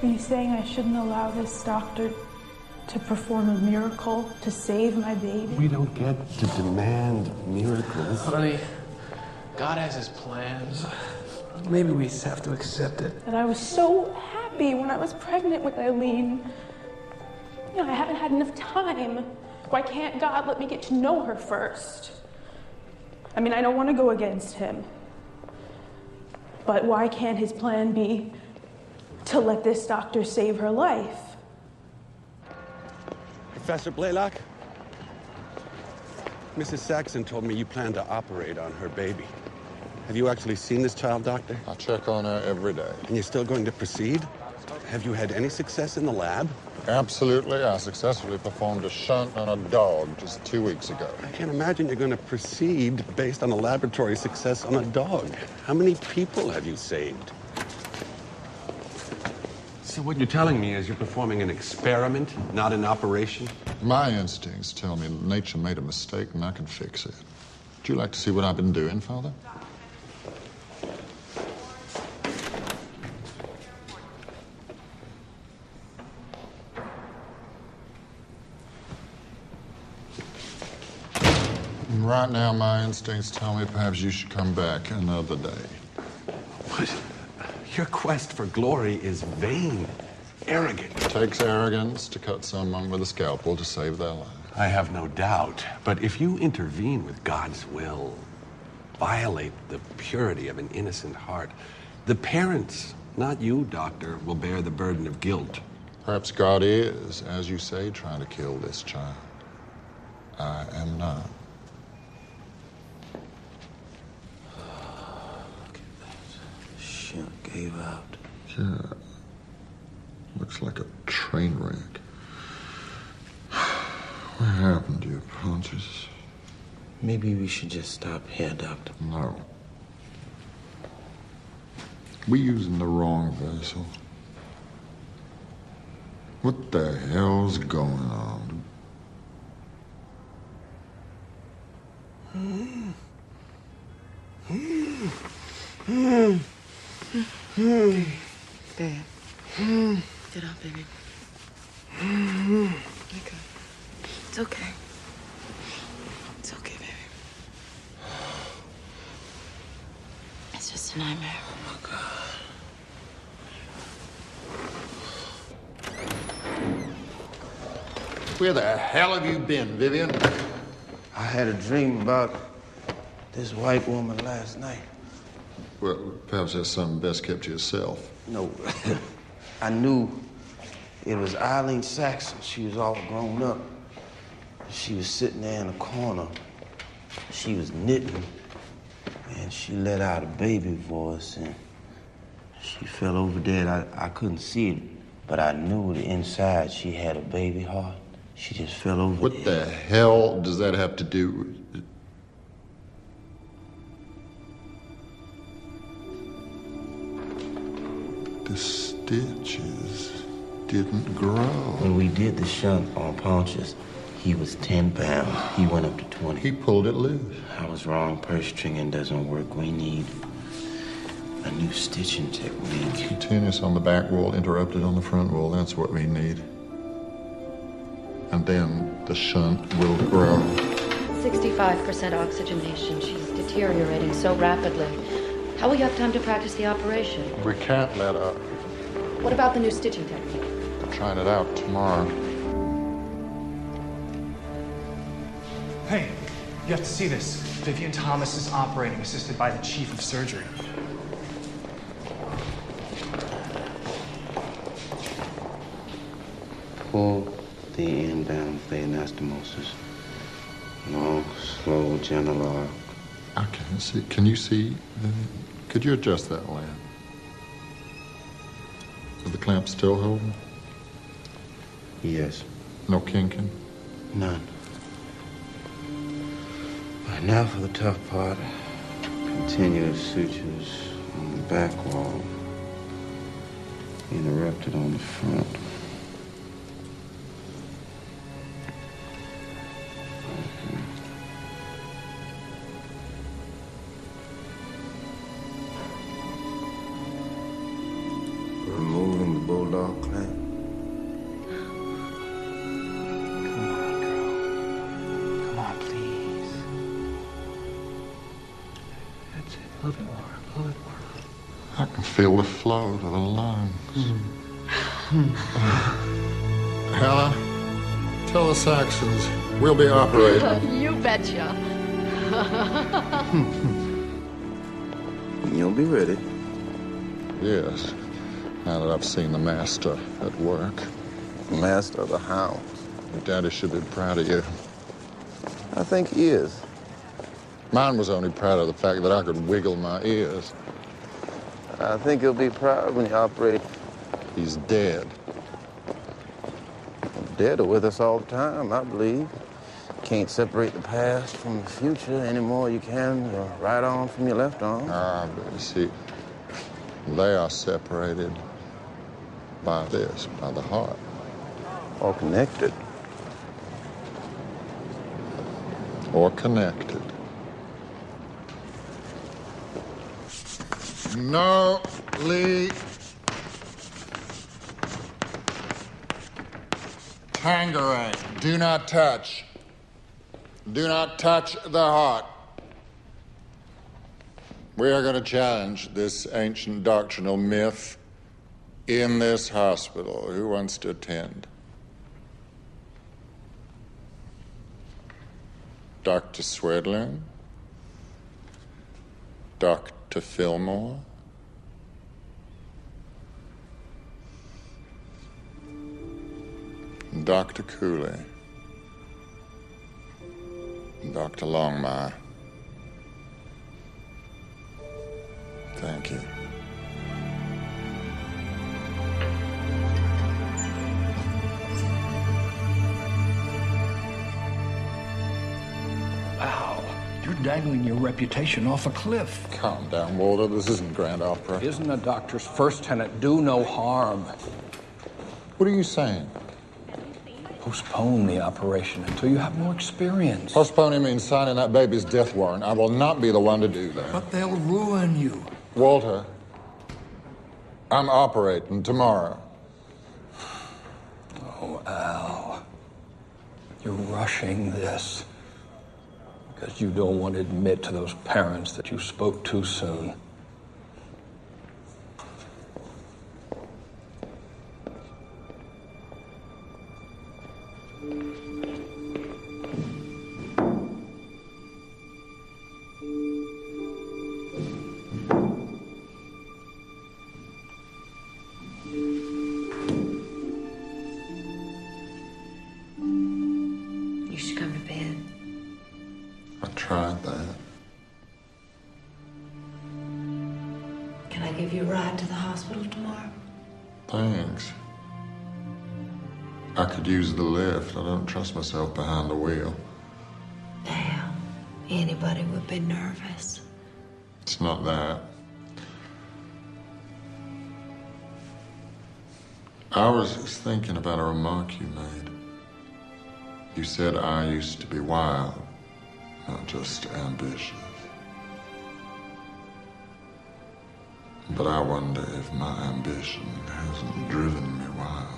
Are you saying I shouldn't allow this doctor to perform a miracle to save my baby? We don't get to demand miracles. Honey, God has his plans. Maybe we just have to accept it. And I was so happy when I was pregnant with Eileen. You know, I haven't had enough time. Why can't God let me get to know her first? I mean, I don't want to go against him. But why can't his plan be to let this doctor save her life? Professor Blalock, Mrs. Saxon told me you plan to operate on her baby. Have you actually seen this child, Doctor? I check on her every day. And you're still going to proceed? Have you had any success in the lab? Absolutely. I successfully performed a shunt on a dog just 2 weeks ago. I can't imagine you're going to proceed based on a laboratory success on a dog. How many people have you saved? So what you're telling me is you're performing an experiment, not an operation? My instincts tell me nature made a mistake and I can fix it. Would you like to see what I've been doing, Father? Right now, my instincts tell me perhaps you should come back another day. What? Your quest for glory is vain, arrogant. It takes arrogance to cut someone with a scalpel to save their life. I have no doubt. But if you intervene with God's will, violate the purity of an innocent heart, the parents, not you, doctor, will bear the burden of guilt. Perhaps God is, as you say, trying to kill this child. I am not. Look at that. Shoot gave out. Yeah. Looks like a train wreck. What happened to your punches? Maybe we should just stop here, Doctor. No. We're using the wrong vessel. What the hell's going on? Babe. Get up, baby. Wake up. It's okay. It's okay, baby. It's just a nightmare. Oh, my God. Where the hell have you been, Vivien? I had a dream about this white woman last night. Well, perhaps that's something best kept to yourself. No. I knew it was Eileen Saxon. She was all grown up. She was sitting there in a corner. She was knitting, and she let out a baby voice, and she fell over dead. I couldn't see it, but I knew the inside she had a baby heart. She just fell over dead. What the hell does that have to do with... The stitches didn't grow. When we did the shunt on Pontius, he was 10 pounds. He went up to 20. He pulled it loose. I was wrong. Purse stringing doesn't work. We need a new stitching technique. Continuous on the back wall, interrupted on the front wall. That's what we need. And then the shunt will grow. 65% oxygenation. She's deteriorating so rapidly. How will you have time to practice the operation? We can't let up. What about the new stitching technique? I'm trying it out tomorrow. Hey, you have to see this. Vivien Thomas is operating, assisted by the chief of surgery. Pull the end down, the anastomosis. Long, slow, gentle arc. I can't see. Can you see? Could you adjust that lamp? Is the clamp still holding? Yes. No kinking? None. Now for the tough part. Continuous sutures on the back wall. Interrupted on the front. Mm-hmm. Removing the bulldog clamp. I can feel the flow to the lungs. Helen, tell the Saxons we'll be operating. You betcha. You'll be ready. Yes, now that I've seen the master at work. The master of the house. Your daddy should be proud of you. I think he is. Mine was only proud of the fact that I could wiggle my ears. I think he'll be proud when you operate. He's dead. Dead are with us all the time, I believe. Can't separate the past from the future any more you can your right arm from your left arm. Ah, but you see, they are separated by this, by the heart. Or connected. Or connected. No, Lee. Tangerang. Do not touch. Do not touch the heart. We are going to challenge this ancient doctrinal myth in this hospital. Who wants to attend? Dr. Swerdlin, Dr. Fillmore, Dr. Cooley, Dr. Longmire. Thank you. Wow, you're dangling your reputation off a cliff. Calm down, Walter. This isn't grand opera. It isn't a doctor's first tenet. Do no harm. What are you saying? Postpone the operation until you have more experience. Postponing means signing that baby's death warrant. I will not be the one to do that. But they'll ruin you. Walter, I'm operating tomorrow. Oh, Al. You're rushing this because you don't want to admit to those parents that you spoke too soon. Trust myself behind the wheel. Now, anybody would be nervous. It's not that. I was just thinking about a remark you made. You said I used to be wild, not just ambitious. But I wonder if my ambition hasn't driven me wild.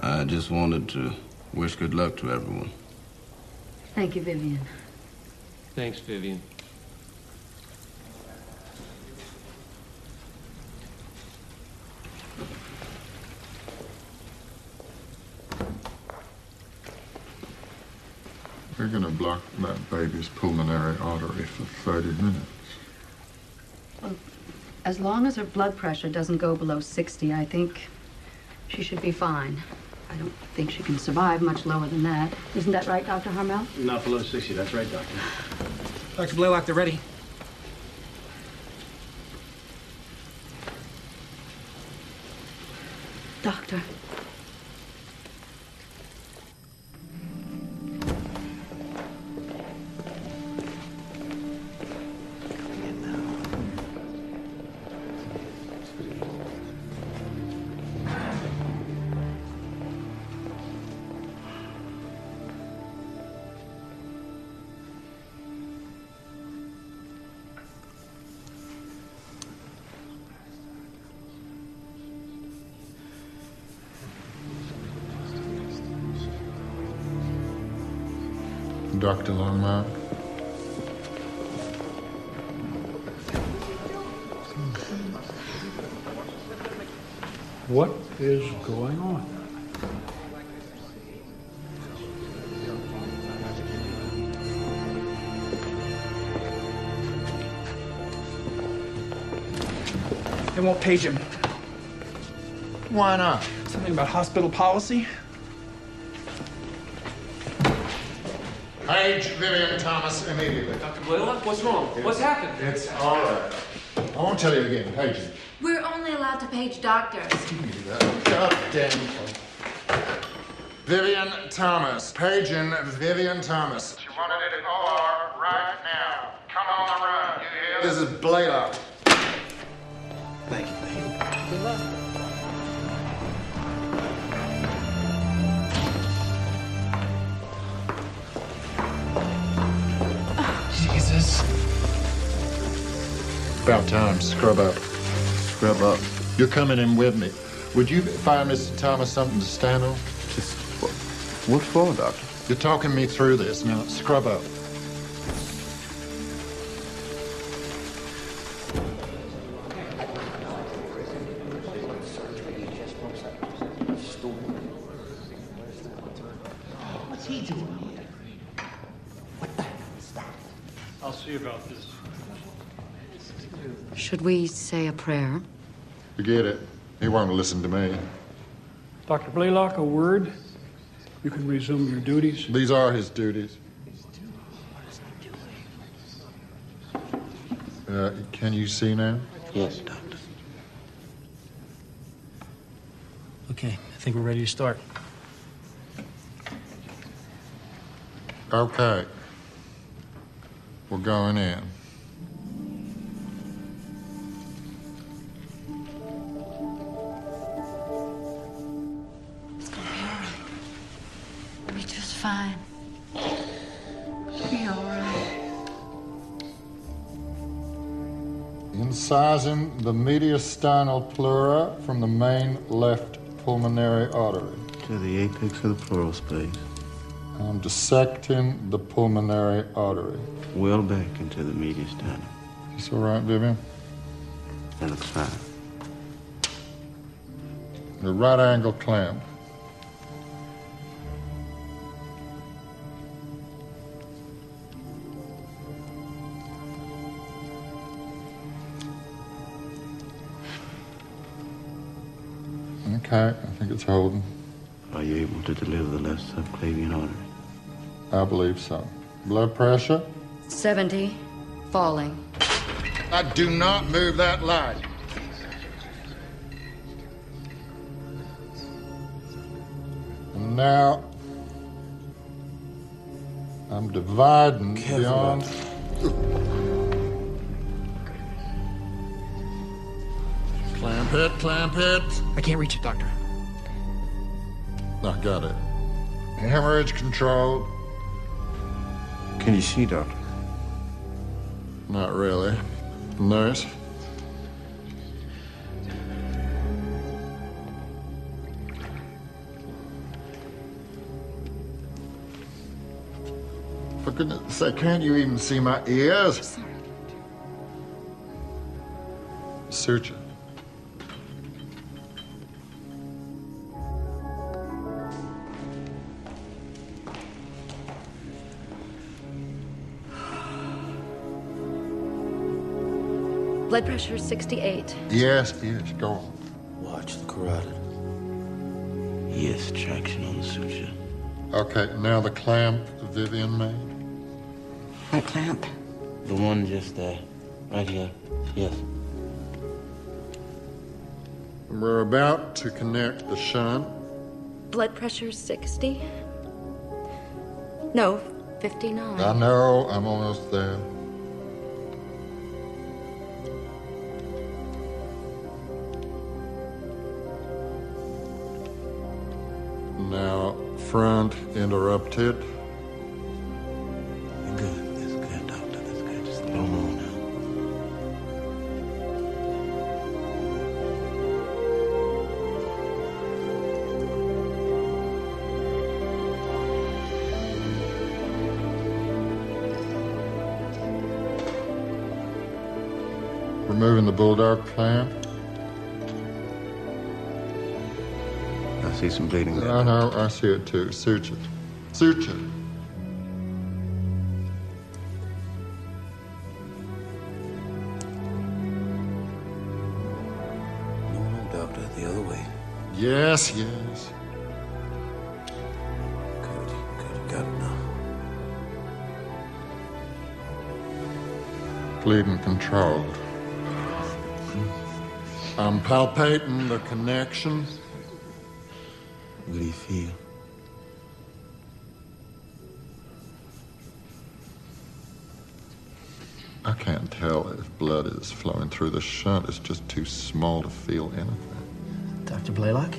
I just wanted to wish good luck to everyone. Thank you, Vivien. Thanks, Vivien. We're gonna block that baby's pulmonary artery for 30 minutes. Well, as long as her blood pressure doesn't go below 60, I think she should be fine. I don't think she can survive much lower than that. Isn't that right, Dr. Harmel? Not below 60, that's right, Doctor. Dr. Blalock, they're ready. Doctor. Dr. Longmire. What is going on? They won't page him. Why not? Something about hospital policy? Page Vivien Thomas immediately. Dr. Blalock, what's wrong? It's, what's happened? It's all right. I won't tell you again. Page him. We're only allowed to page doctors. Give me that goddamn phone. Vivien Thomas. Paging Vivien Thomas. She wanted it in OR right now. Come on the run. You hear? This is Blalock. Thank you, babe. Good luck. About time. Scrub up. Scrub up. You're coming in with me. Would you find Mr. Thomas something to stand on? Just what for, Doctor? You're talking me through this. Now, scrub up. What's he doing here? What the hell is that? I'll see about this. Should we say a prayer? Forget it. He won't listen to me. Dr. Blalock, a word? You can resume your duties. These are his duties. What is he doing? Can you see now? Yes, Doctor. Okay, I think we're ready to start. Okay. We're going in. Fine. It'll be all right. Incising the mediastinal pleura from the main left pulmonary artery. To the apex of the pleural space. I'm dissecting the pulmonary artery. Well back into the mediastinum. Is this all right, Vivien? That looks fine. The right angle clamp. Okay, I think it's holding. Are you able to deliver the left subclavian artery? I believe so. Blood pressure? 70, falling. I do not move that light. And now, I'm dividing beyond... Clamp it, clamp it. I can't reach it, Doctor. I got it. Hemorrhage controlled. Can you see, Doctor? Not really. Nurse? For goodness sake, can't you even see my ears? Sorry. Suture. Blood pressure 68. Yes, go on. Watch the carotid. Yes, traction on the suture. Okay, now the clamp Vivien made. What clamp? The one just there, right here. Yes. We're about to connect the shunt. Blood pressure 60. No, 59. I know, I'm almost there. Now, front interrupted. Good, that's good, Doctor, that's good. Just no more now. Removing the bulldog clamp. I see some bleeding there. I know, I see it too. Suture. Suture. No, Doctor, the other way. Yes. Good, got it now. bleeding controlled. I'm palpating the connection. What do you feel? I can't tell if blood is flowing through the shunt. It's just too small to feel anything. Dr. Blalock,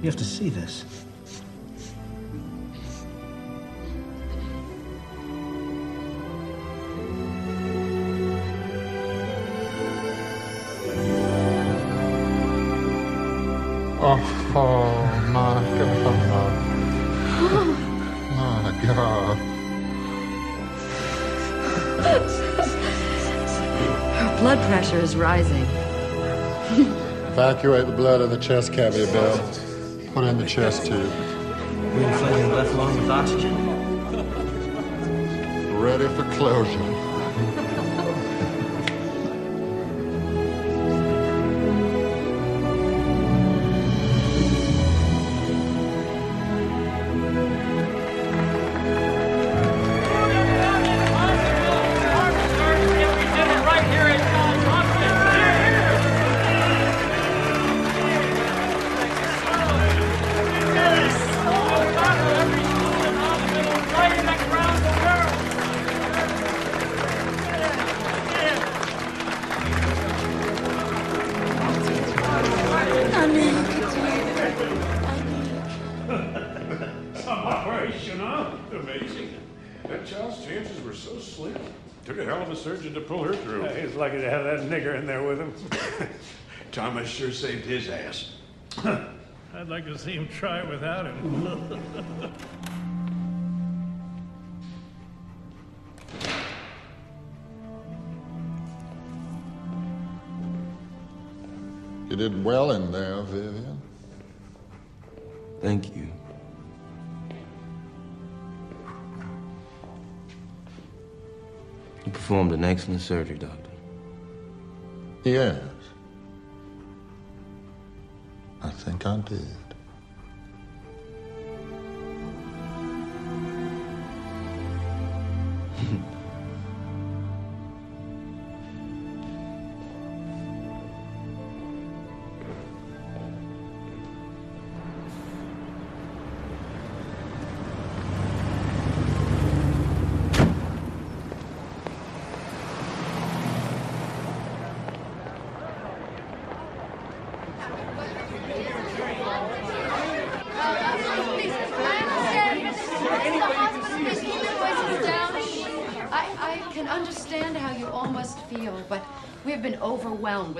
you have to see this. Oh, my God. My God. Her blood pressure is rising. Evacuate the blood of the chest cavity, Bill. Put in the chest tube. We inflating the left lung with oxygen. Ready for closure. Lucky to have that nigger in there with him. Thomas sure saved his ass. I'd like to see him try without him. You did well in there, Vivien. Thank you. You performed an excellent surgery, Doctor. Yes. I think I did.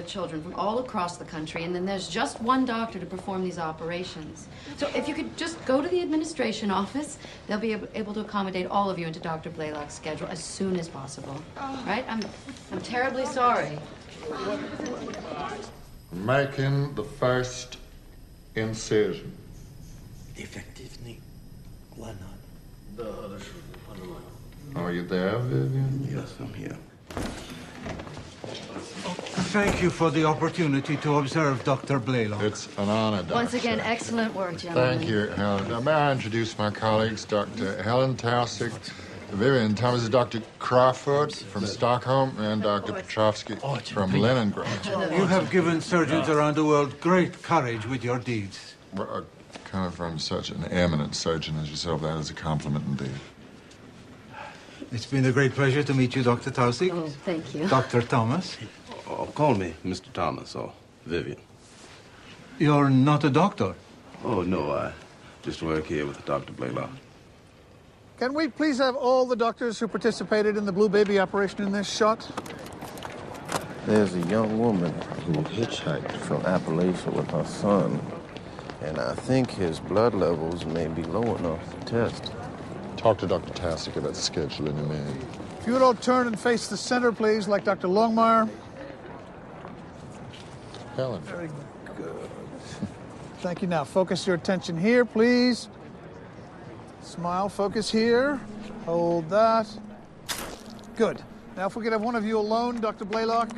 Children from all across the country, and then there's just one doctor to perform these operations. So if you could just go to the administration office, they'll be able to accommodate all of you into Dr. Blalock's schedule as soon as possible. Right? I'm terribly sorry. Making the first incision. Are you there, Vivien? Yes, I'm here. Thank you for the opportunity to observe Dr. Blalock. It's an honor, Doctor. Once again, excellent work, gentlemen. Thank you, Helen. Now, may I introduce my colleagues, Dr. Helen Taussig, Vivien Thomas, Dr. Crawford from Stockholm, and Dr. Petrovsky from Leningrad. You have given surgeons around the world great courage with your deeds. Well, coming from such an eminent surgeon as yourself, that is a compliment indeed. It's been a great pleasure to meet you, Dr. Taussig. Oh, thank you. Dr. Thomas. Oh, call me Mr. Thomas or Vivien. You're not a doctor? Oh, no, I just work here with Dr. Blalock. Can we please have all the doctors who participated in the Blue Baby operation in this shot? There's a young woman who hitchhiked from Appalachia with her son, and I think his blood levels may be low enough to test. Talk to Dr. Taussig about scheduling him in. If you would all turn and face the center, please, like Dr. Longmire. Helen. Very good. Thank you. Now, focus your attention here, please. Smile, focus here. Hold that. Good. Now, if we could have one of you alone, Dr. Blalock.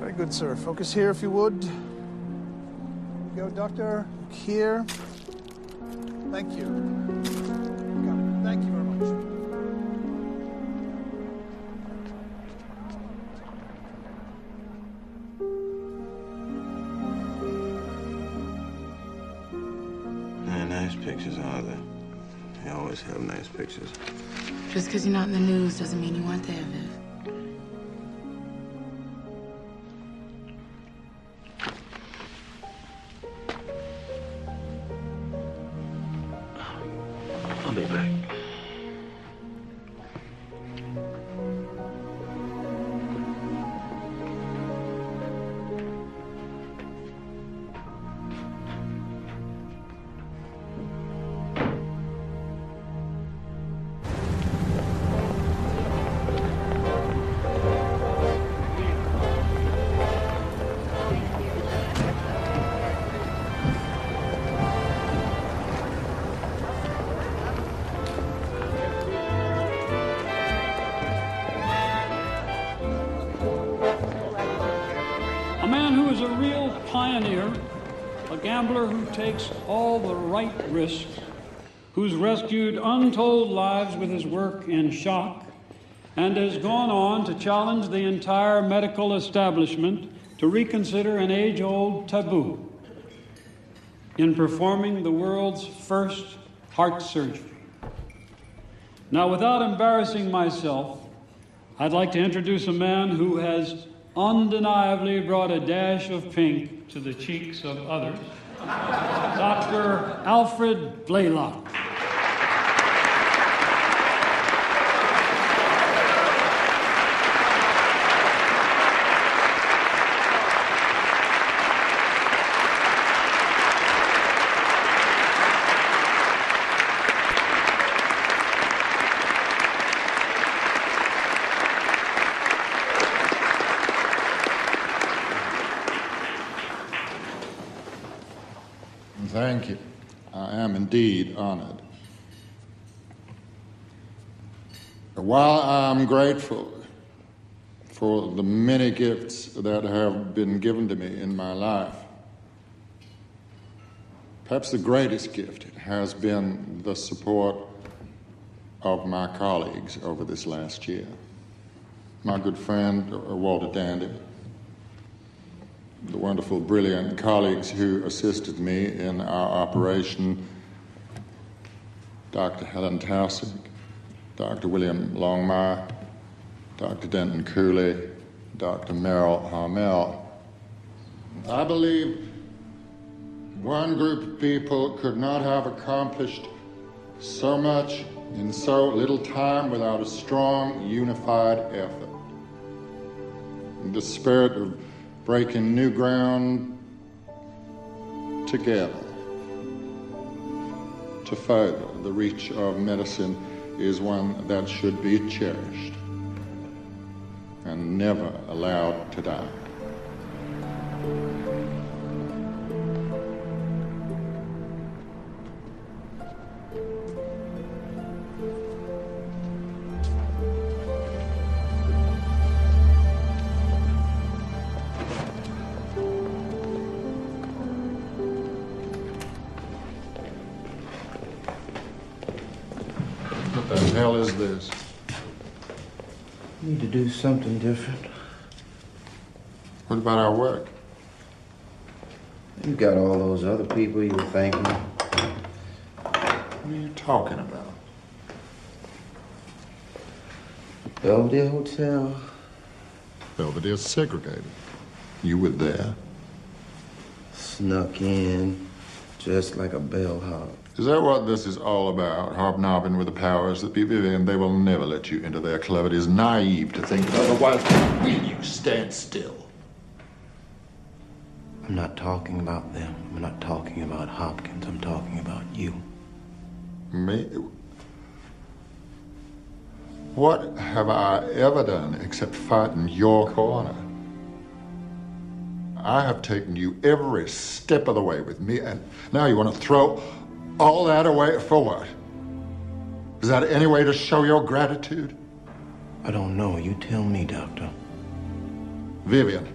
Very good, sir. Focus here, if you would. Go, doctor. Here. Thank you. some nice pictures. Just because you're not in the news doesn't mean you weren't there, Viv. I'll be back. Takes all the right risks, who's rescued untold lives with his work in shock, and has gone on to challenge the entire medical establishment to reconsider an age-old taboo in performing the world's first heart surgery. Now, without embarrassing myself, I'd like to introduce a man who has undeniably brought a dash of pink to the cheeks of others, Dr. Alfred Blalock. Thank you. I am indeed honored. While I'm grateful for the many gifts that have been given to me in my life, perhaps the greatest gift has been the support of my colleagues over this last year. My good friend, Walter Dandy, the wonderful, brilliant colleagues who assisted me in our operation, Dr. Helen Taussig, Dr. William Longmire, Dr. Denton Cooley, Dr. Merrill Harmel. I believe one group of people could not have accomplished so much in so little time without a strong, unified effort. In the spirit of breaking new ground together to further the reach of medicine is one that should be cherished and never allowed to die. Do something different. What about our work? You got all those other people you were thanking. What are you talking about? Belvedere Hotel. Belvedere's segregated. You were there. Snuck in just like a bellhop. Is that what this is all about? Hobnobbing with the powers that be, Vivien? They will never let you into their club. It is naive to think that otherwise. Will you stand still? I'm not talking about them. I'm not talking about Hopkins. I'm talking about you. Me? What have I ever done except fight in your corner? I have taken you every step of the way with me, and now you want to throw all that away for what? Is that any way to show your gratitude? I don't know. You tell me, Doctor. Vivien,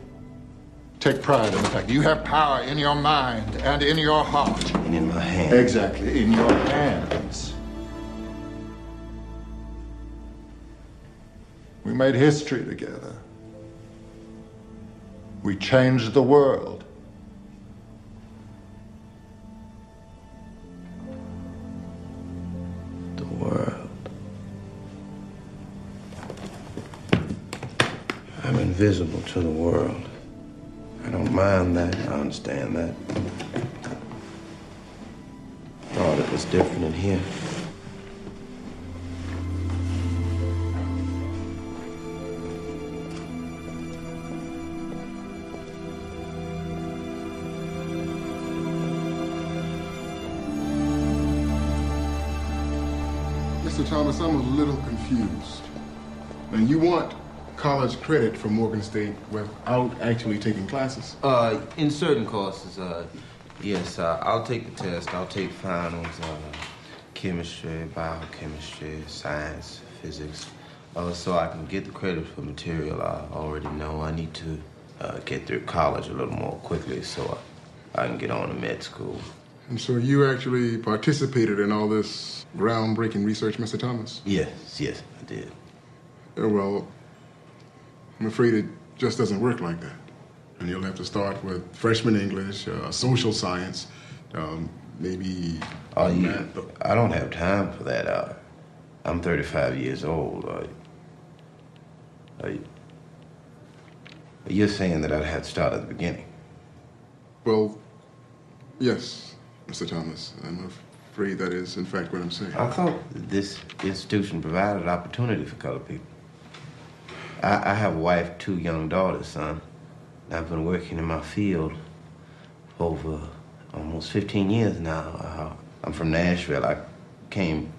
take pride in the fact you have power in your mind and in your heart. And in my hands. Exactly, in your hands. We made history together. We changed the world. Word. visible to the world. I don't mind that. I understand that. I thought it was different in here. Mr. Thomas, I'm a little confused. Now, you want college credit from Morgan State without actually taking classes? In certain courses, yes. I'll take the test. I'll take finals, chemistry, biochemistry, science, physics, so I can get the credit for material I already know. I need to get through college a little more quickly so I can get on to med school. And so you actually participated in all this groundbreaking research, Mr. Thomas? Yes, I did. Well, I'm afraid it just doesn't work like that. And you'll have to start with freshman English, social science, maybe math. I don't have time for that. I'm 35 years old. You're saying that I'd have to start at the beginning? Well, yes. Mr. Thomas, I'm afraid that is, in fact, what I'm saying. I thought this institution provided opportunity for colored people. I have a wife, 2 young daughters, son. I've been working in my field over almost 15 years now. I'm from Nashville. I came...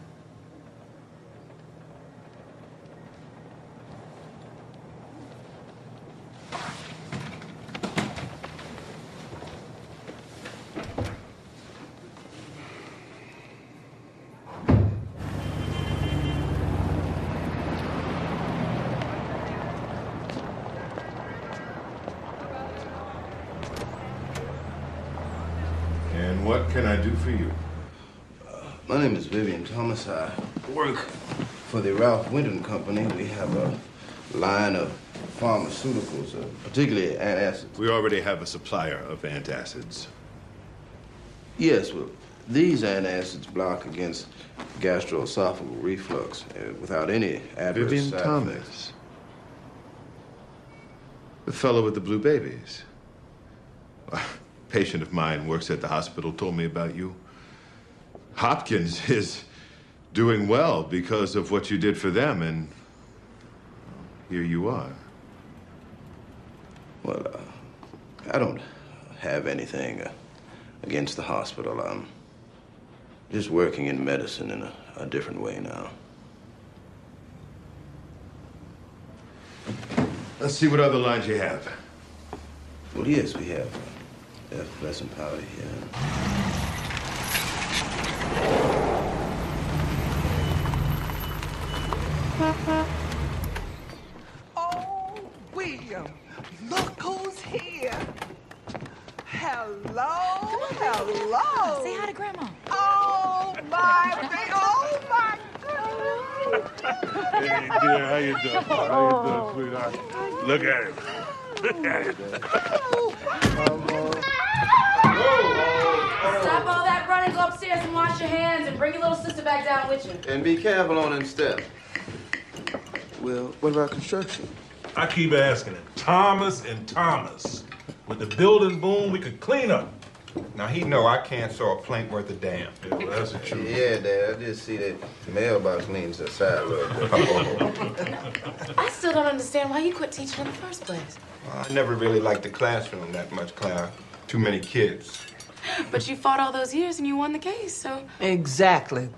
My name is Vivien Thomas. I work for the Ralph Wyndham Company. We have a line of pharmaceuticals, particularly antacids. We already have a supplier of antacids. Yes, well, these antacids block against gastroesophageal reflux without any adverse Vivien side Thomas. Effects. The fellow with the blue babies. A patient of mine works at the hospital, told me about you. Hopkins is doing well because of what you did for them, and here you are. Well, I don't have anything against the hospital. I'm just working in medicine in a different way now. Let's see what other lines you have. Well, yes, we have effervescent powder here. Oh, William, look who's here. Hello. Oh, say hi to Grandma. Oh, my goodness. Hey, dear, how you doing? How you doing, sweetheart? Look at him. Stop all that running, go upstairs and wash your hands and bring your little sister back down with you. And be careful on them steps. Well, what about construction? I keep asking it. Thomas and Thomas. With the building boom, we could clean up. Now, he know I can't saw a plank worth of damn. Yeah, well, that's the truth. Yeah, Dad, I just see that mailbox leans aside a little bit. I still don't understand why you quit teaching in the first place. Well, I never really liked the classroom that much, Clara. Too many kids. But you fought all those years and you won the case, so... Exactly.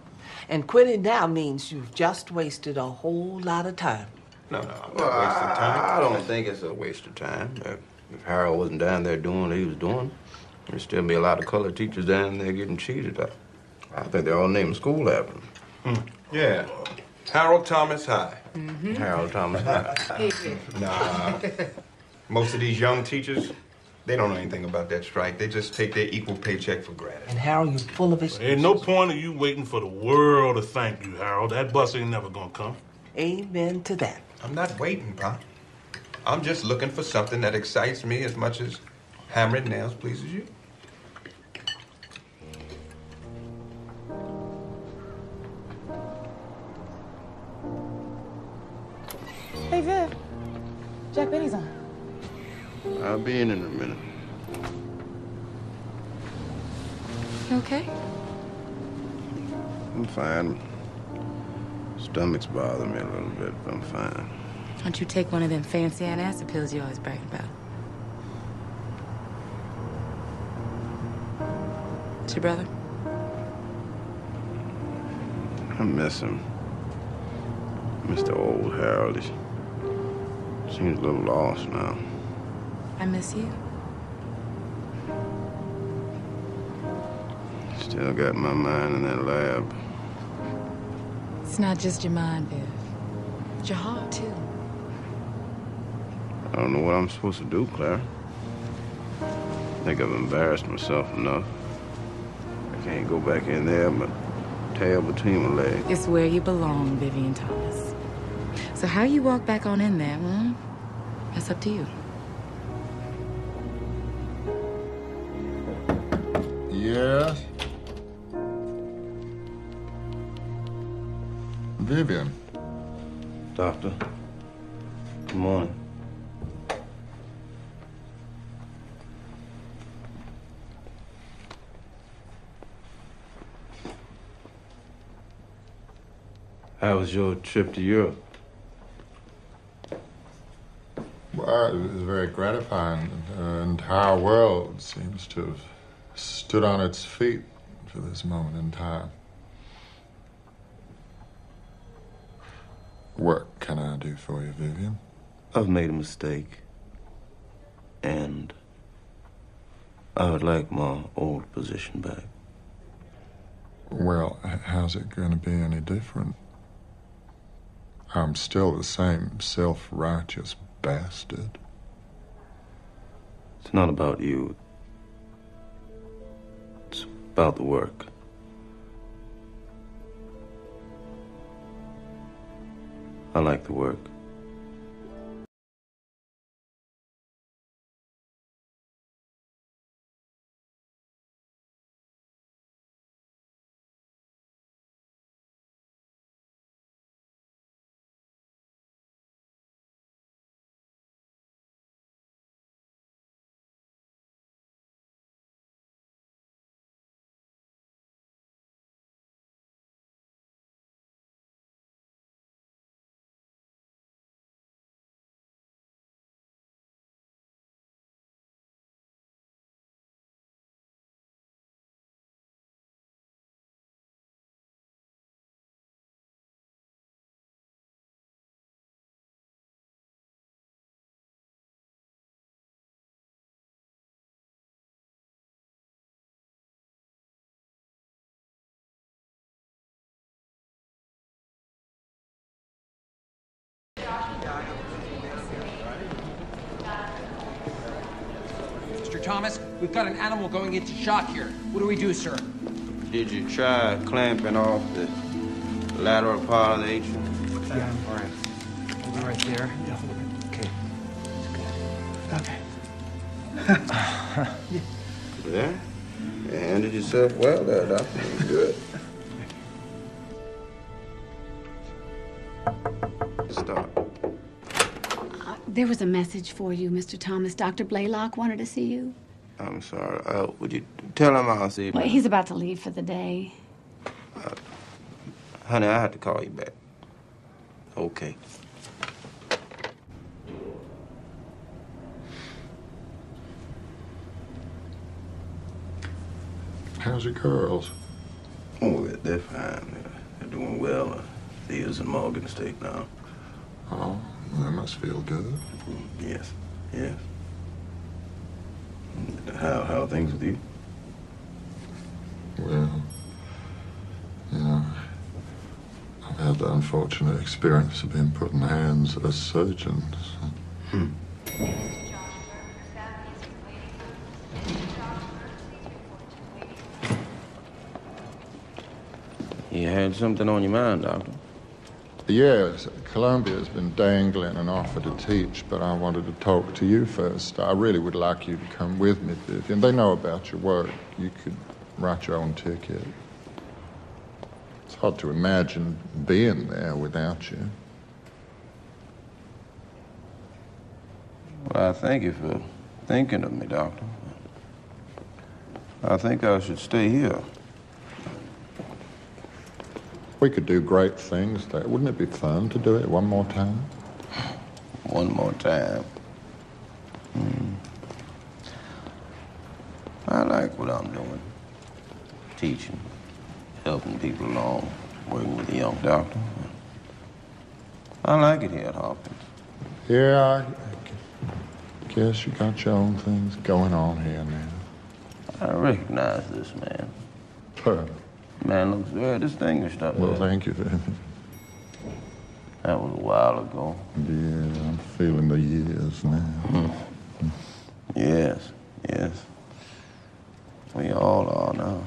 And quitting now means you've just wasted a whole lot of time. No, I'm not wasting time. I don't think it's a waste of time. If Harold wasn't down there doing what he was doing, there'd still be a lot of colored teachers down there getting cheated. I think they all named school after him. Yeah. Harold Thomas High. Mm-hmm. Harold Thomas High. Nah. Most of these young teachers, they don't know anything about that strike. They just take their equal paycheck for granted. And Harold, you're full of excuses. Ain't no point of you waiting for the world to thank you, Harold. That bus ain't never gonna come. Amen to that. I'm not waiting, Pop. I'm just looking for something that excites me as much as hammering nails pleases you. Hey, Viv. Jack Benny's on. I'll be in a minute. You okay? I'm fine. Stomach's bothering me a little bit, but I'm fine. Why don't you take one of them fancy antacid pills you always brag about? It's your brother? I miss him. Miss the old Harold. He seems a little lost now. I miss you. Still got my mind in that lab. It's not just your mind, Viv. It's your heart, too. I don't know what I'm supposed to do, Claire. I think I've embarrassed myself enough. I can't go back in there, but tail between my legs. It's where you belong, Vivien Thomas. So how you walk back on in there, hmm? That's up to you. Yes? Vivien. Doctor. Good morning. How was your trip to Europe? Well, it was very gratifying. The entire world seems to have stood on its feet for this moment in time. What can I do for you, Vivien? I've made a mistake. And I would like my old position back. Well, how's it going to be any different? I'm still the same self-righteous bastard. It's not about you. It's about the work. I like the work. Mr. Thomas, we've got an animal going into shock here. What do we do, sir? Did you try clamping off the lateral part of the atrium? Yeah. All right. Hold it right there. Yeah. Okay. Okay. Yeah. There. You handled yourself well there, Doctor. Good. There was a message for you, Mr. Thomas. Dr. Blalock wanted to see you. I'm sorry. Would you tell him I'll see him? Well, he's about to leave for the day. Honey, I have to call you back. Okay. How's your girls? Oh, they're fine. They're doing well. Thea's in Morgan State now. Oh. That must feel good. Yes, yes. How are things with you? Well, you know, I've had the unfortunate experience of being put in the hands of surgeons. Hmm. You had something on your mind, Doctor? Yes, Columbia's been dangling an offer to teach, but I wanted to talk to you first. I really would like you to come with me, Vivien. They know about your work. You could write your own ticket. It's hard to imagine being there without you. Well, I thank you for thinking of me, Doctor. I think I should stay here. We could do great things there. Wouldn't it be fun to do it one more time? One more time. I like what I'm doing. Teaching, helping people along, working with the young doctor. I like it here at Hopkins. Yeah, I guess you got your own things going on here now. I recognize this man. Sure. Man looks very distinguished up there. Well, thank you very much. That was a while ago. Yeah, I'm feeling the years now. Yes, yes. We all are now.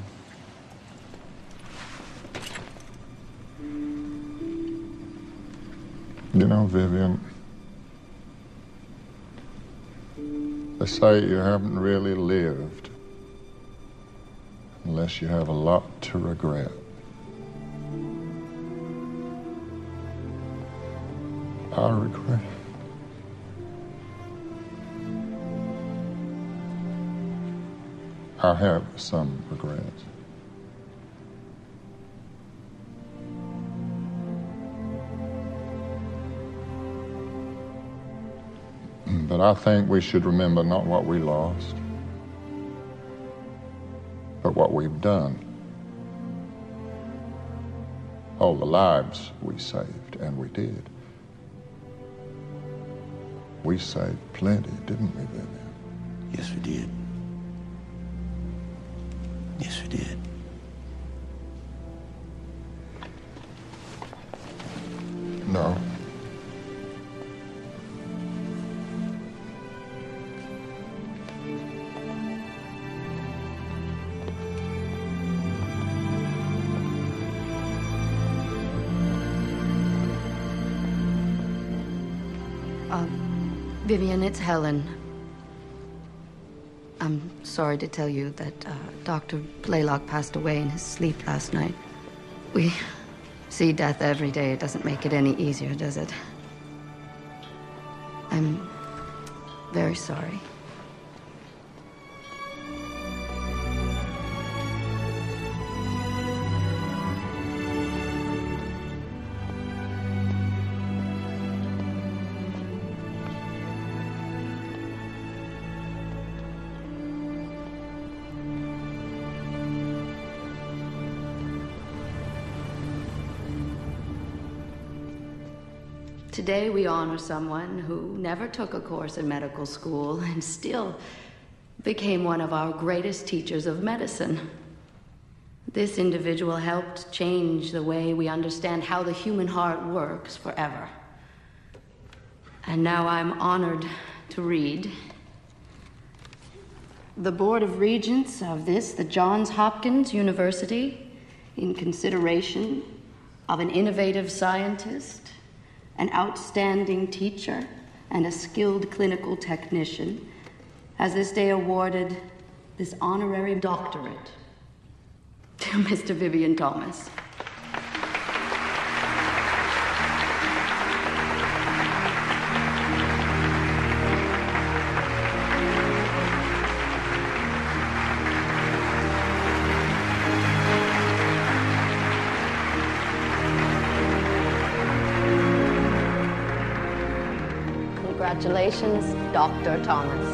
You know, Vivien, they say you haven't really lived unless you have a lot to regret. I regret it. I have some regrets. But I think we should remember not what we lost, but what we've done. All the lives we saved, and we did. We saved plenty, didn't we, Vivien? Yes, we did. Yes, we did. No. Vivien, it's Helen. I'm sorry to tell you that Dr. Blalock passed away in his sleep last night. We see death every day. It doesn't make it any easier, does it? I'm very sorry. Today we honor someone who never took a course in medical school and still became one of our greatest teachers of medicine. This individual helped change the way we understand how the human heart works forever. And now I'm honored to read. The Board of Regents of the Johns Hopkins University, in consideration of an innovative scientist, an outstanding teacher, and a skilled clinical technician, has this day awarded this honorary doctorate to Mr. Vivien Thomas. Congratulations, Dr. Thomas.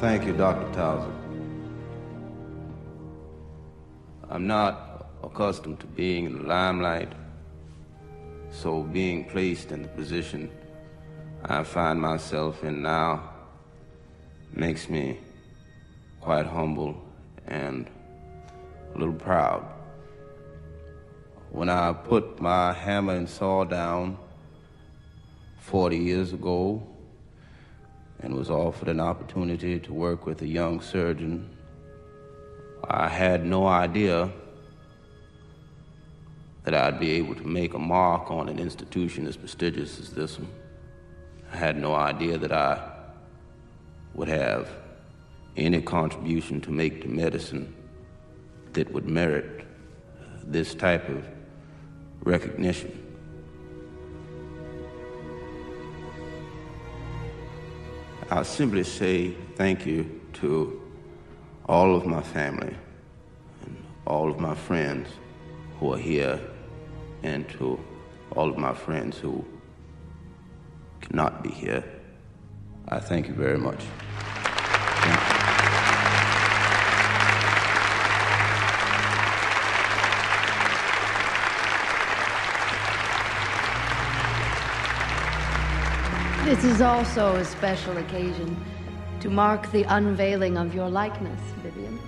Thank you, Dr. Taussig. I'm not accustomed to being in the limelight. So being placed in the position I find myself in now makes me quite humble and a little proud. When I put my hammer and saw down 40 years ago and was offered an opportunity to work with a young surgeon, I had no idea that I'd be able to make a mark on an institution as prestigious as this one. I had no idea that I would have any contribution to make to medicine that would merit this type of recognition. I'll simply say thank you to all of my family and all of my friends who are here, and to all of my friends who cannot be here. I thank you very much. Thank you. This is also a special occasion to mark the unveiling of your likeness, Vivien.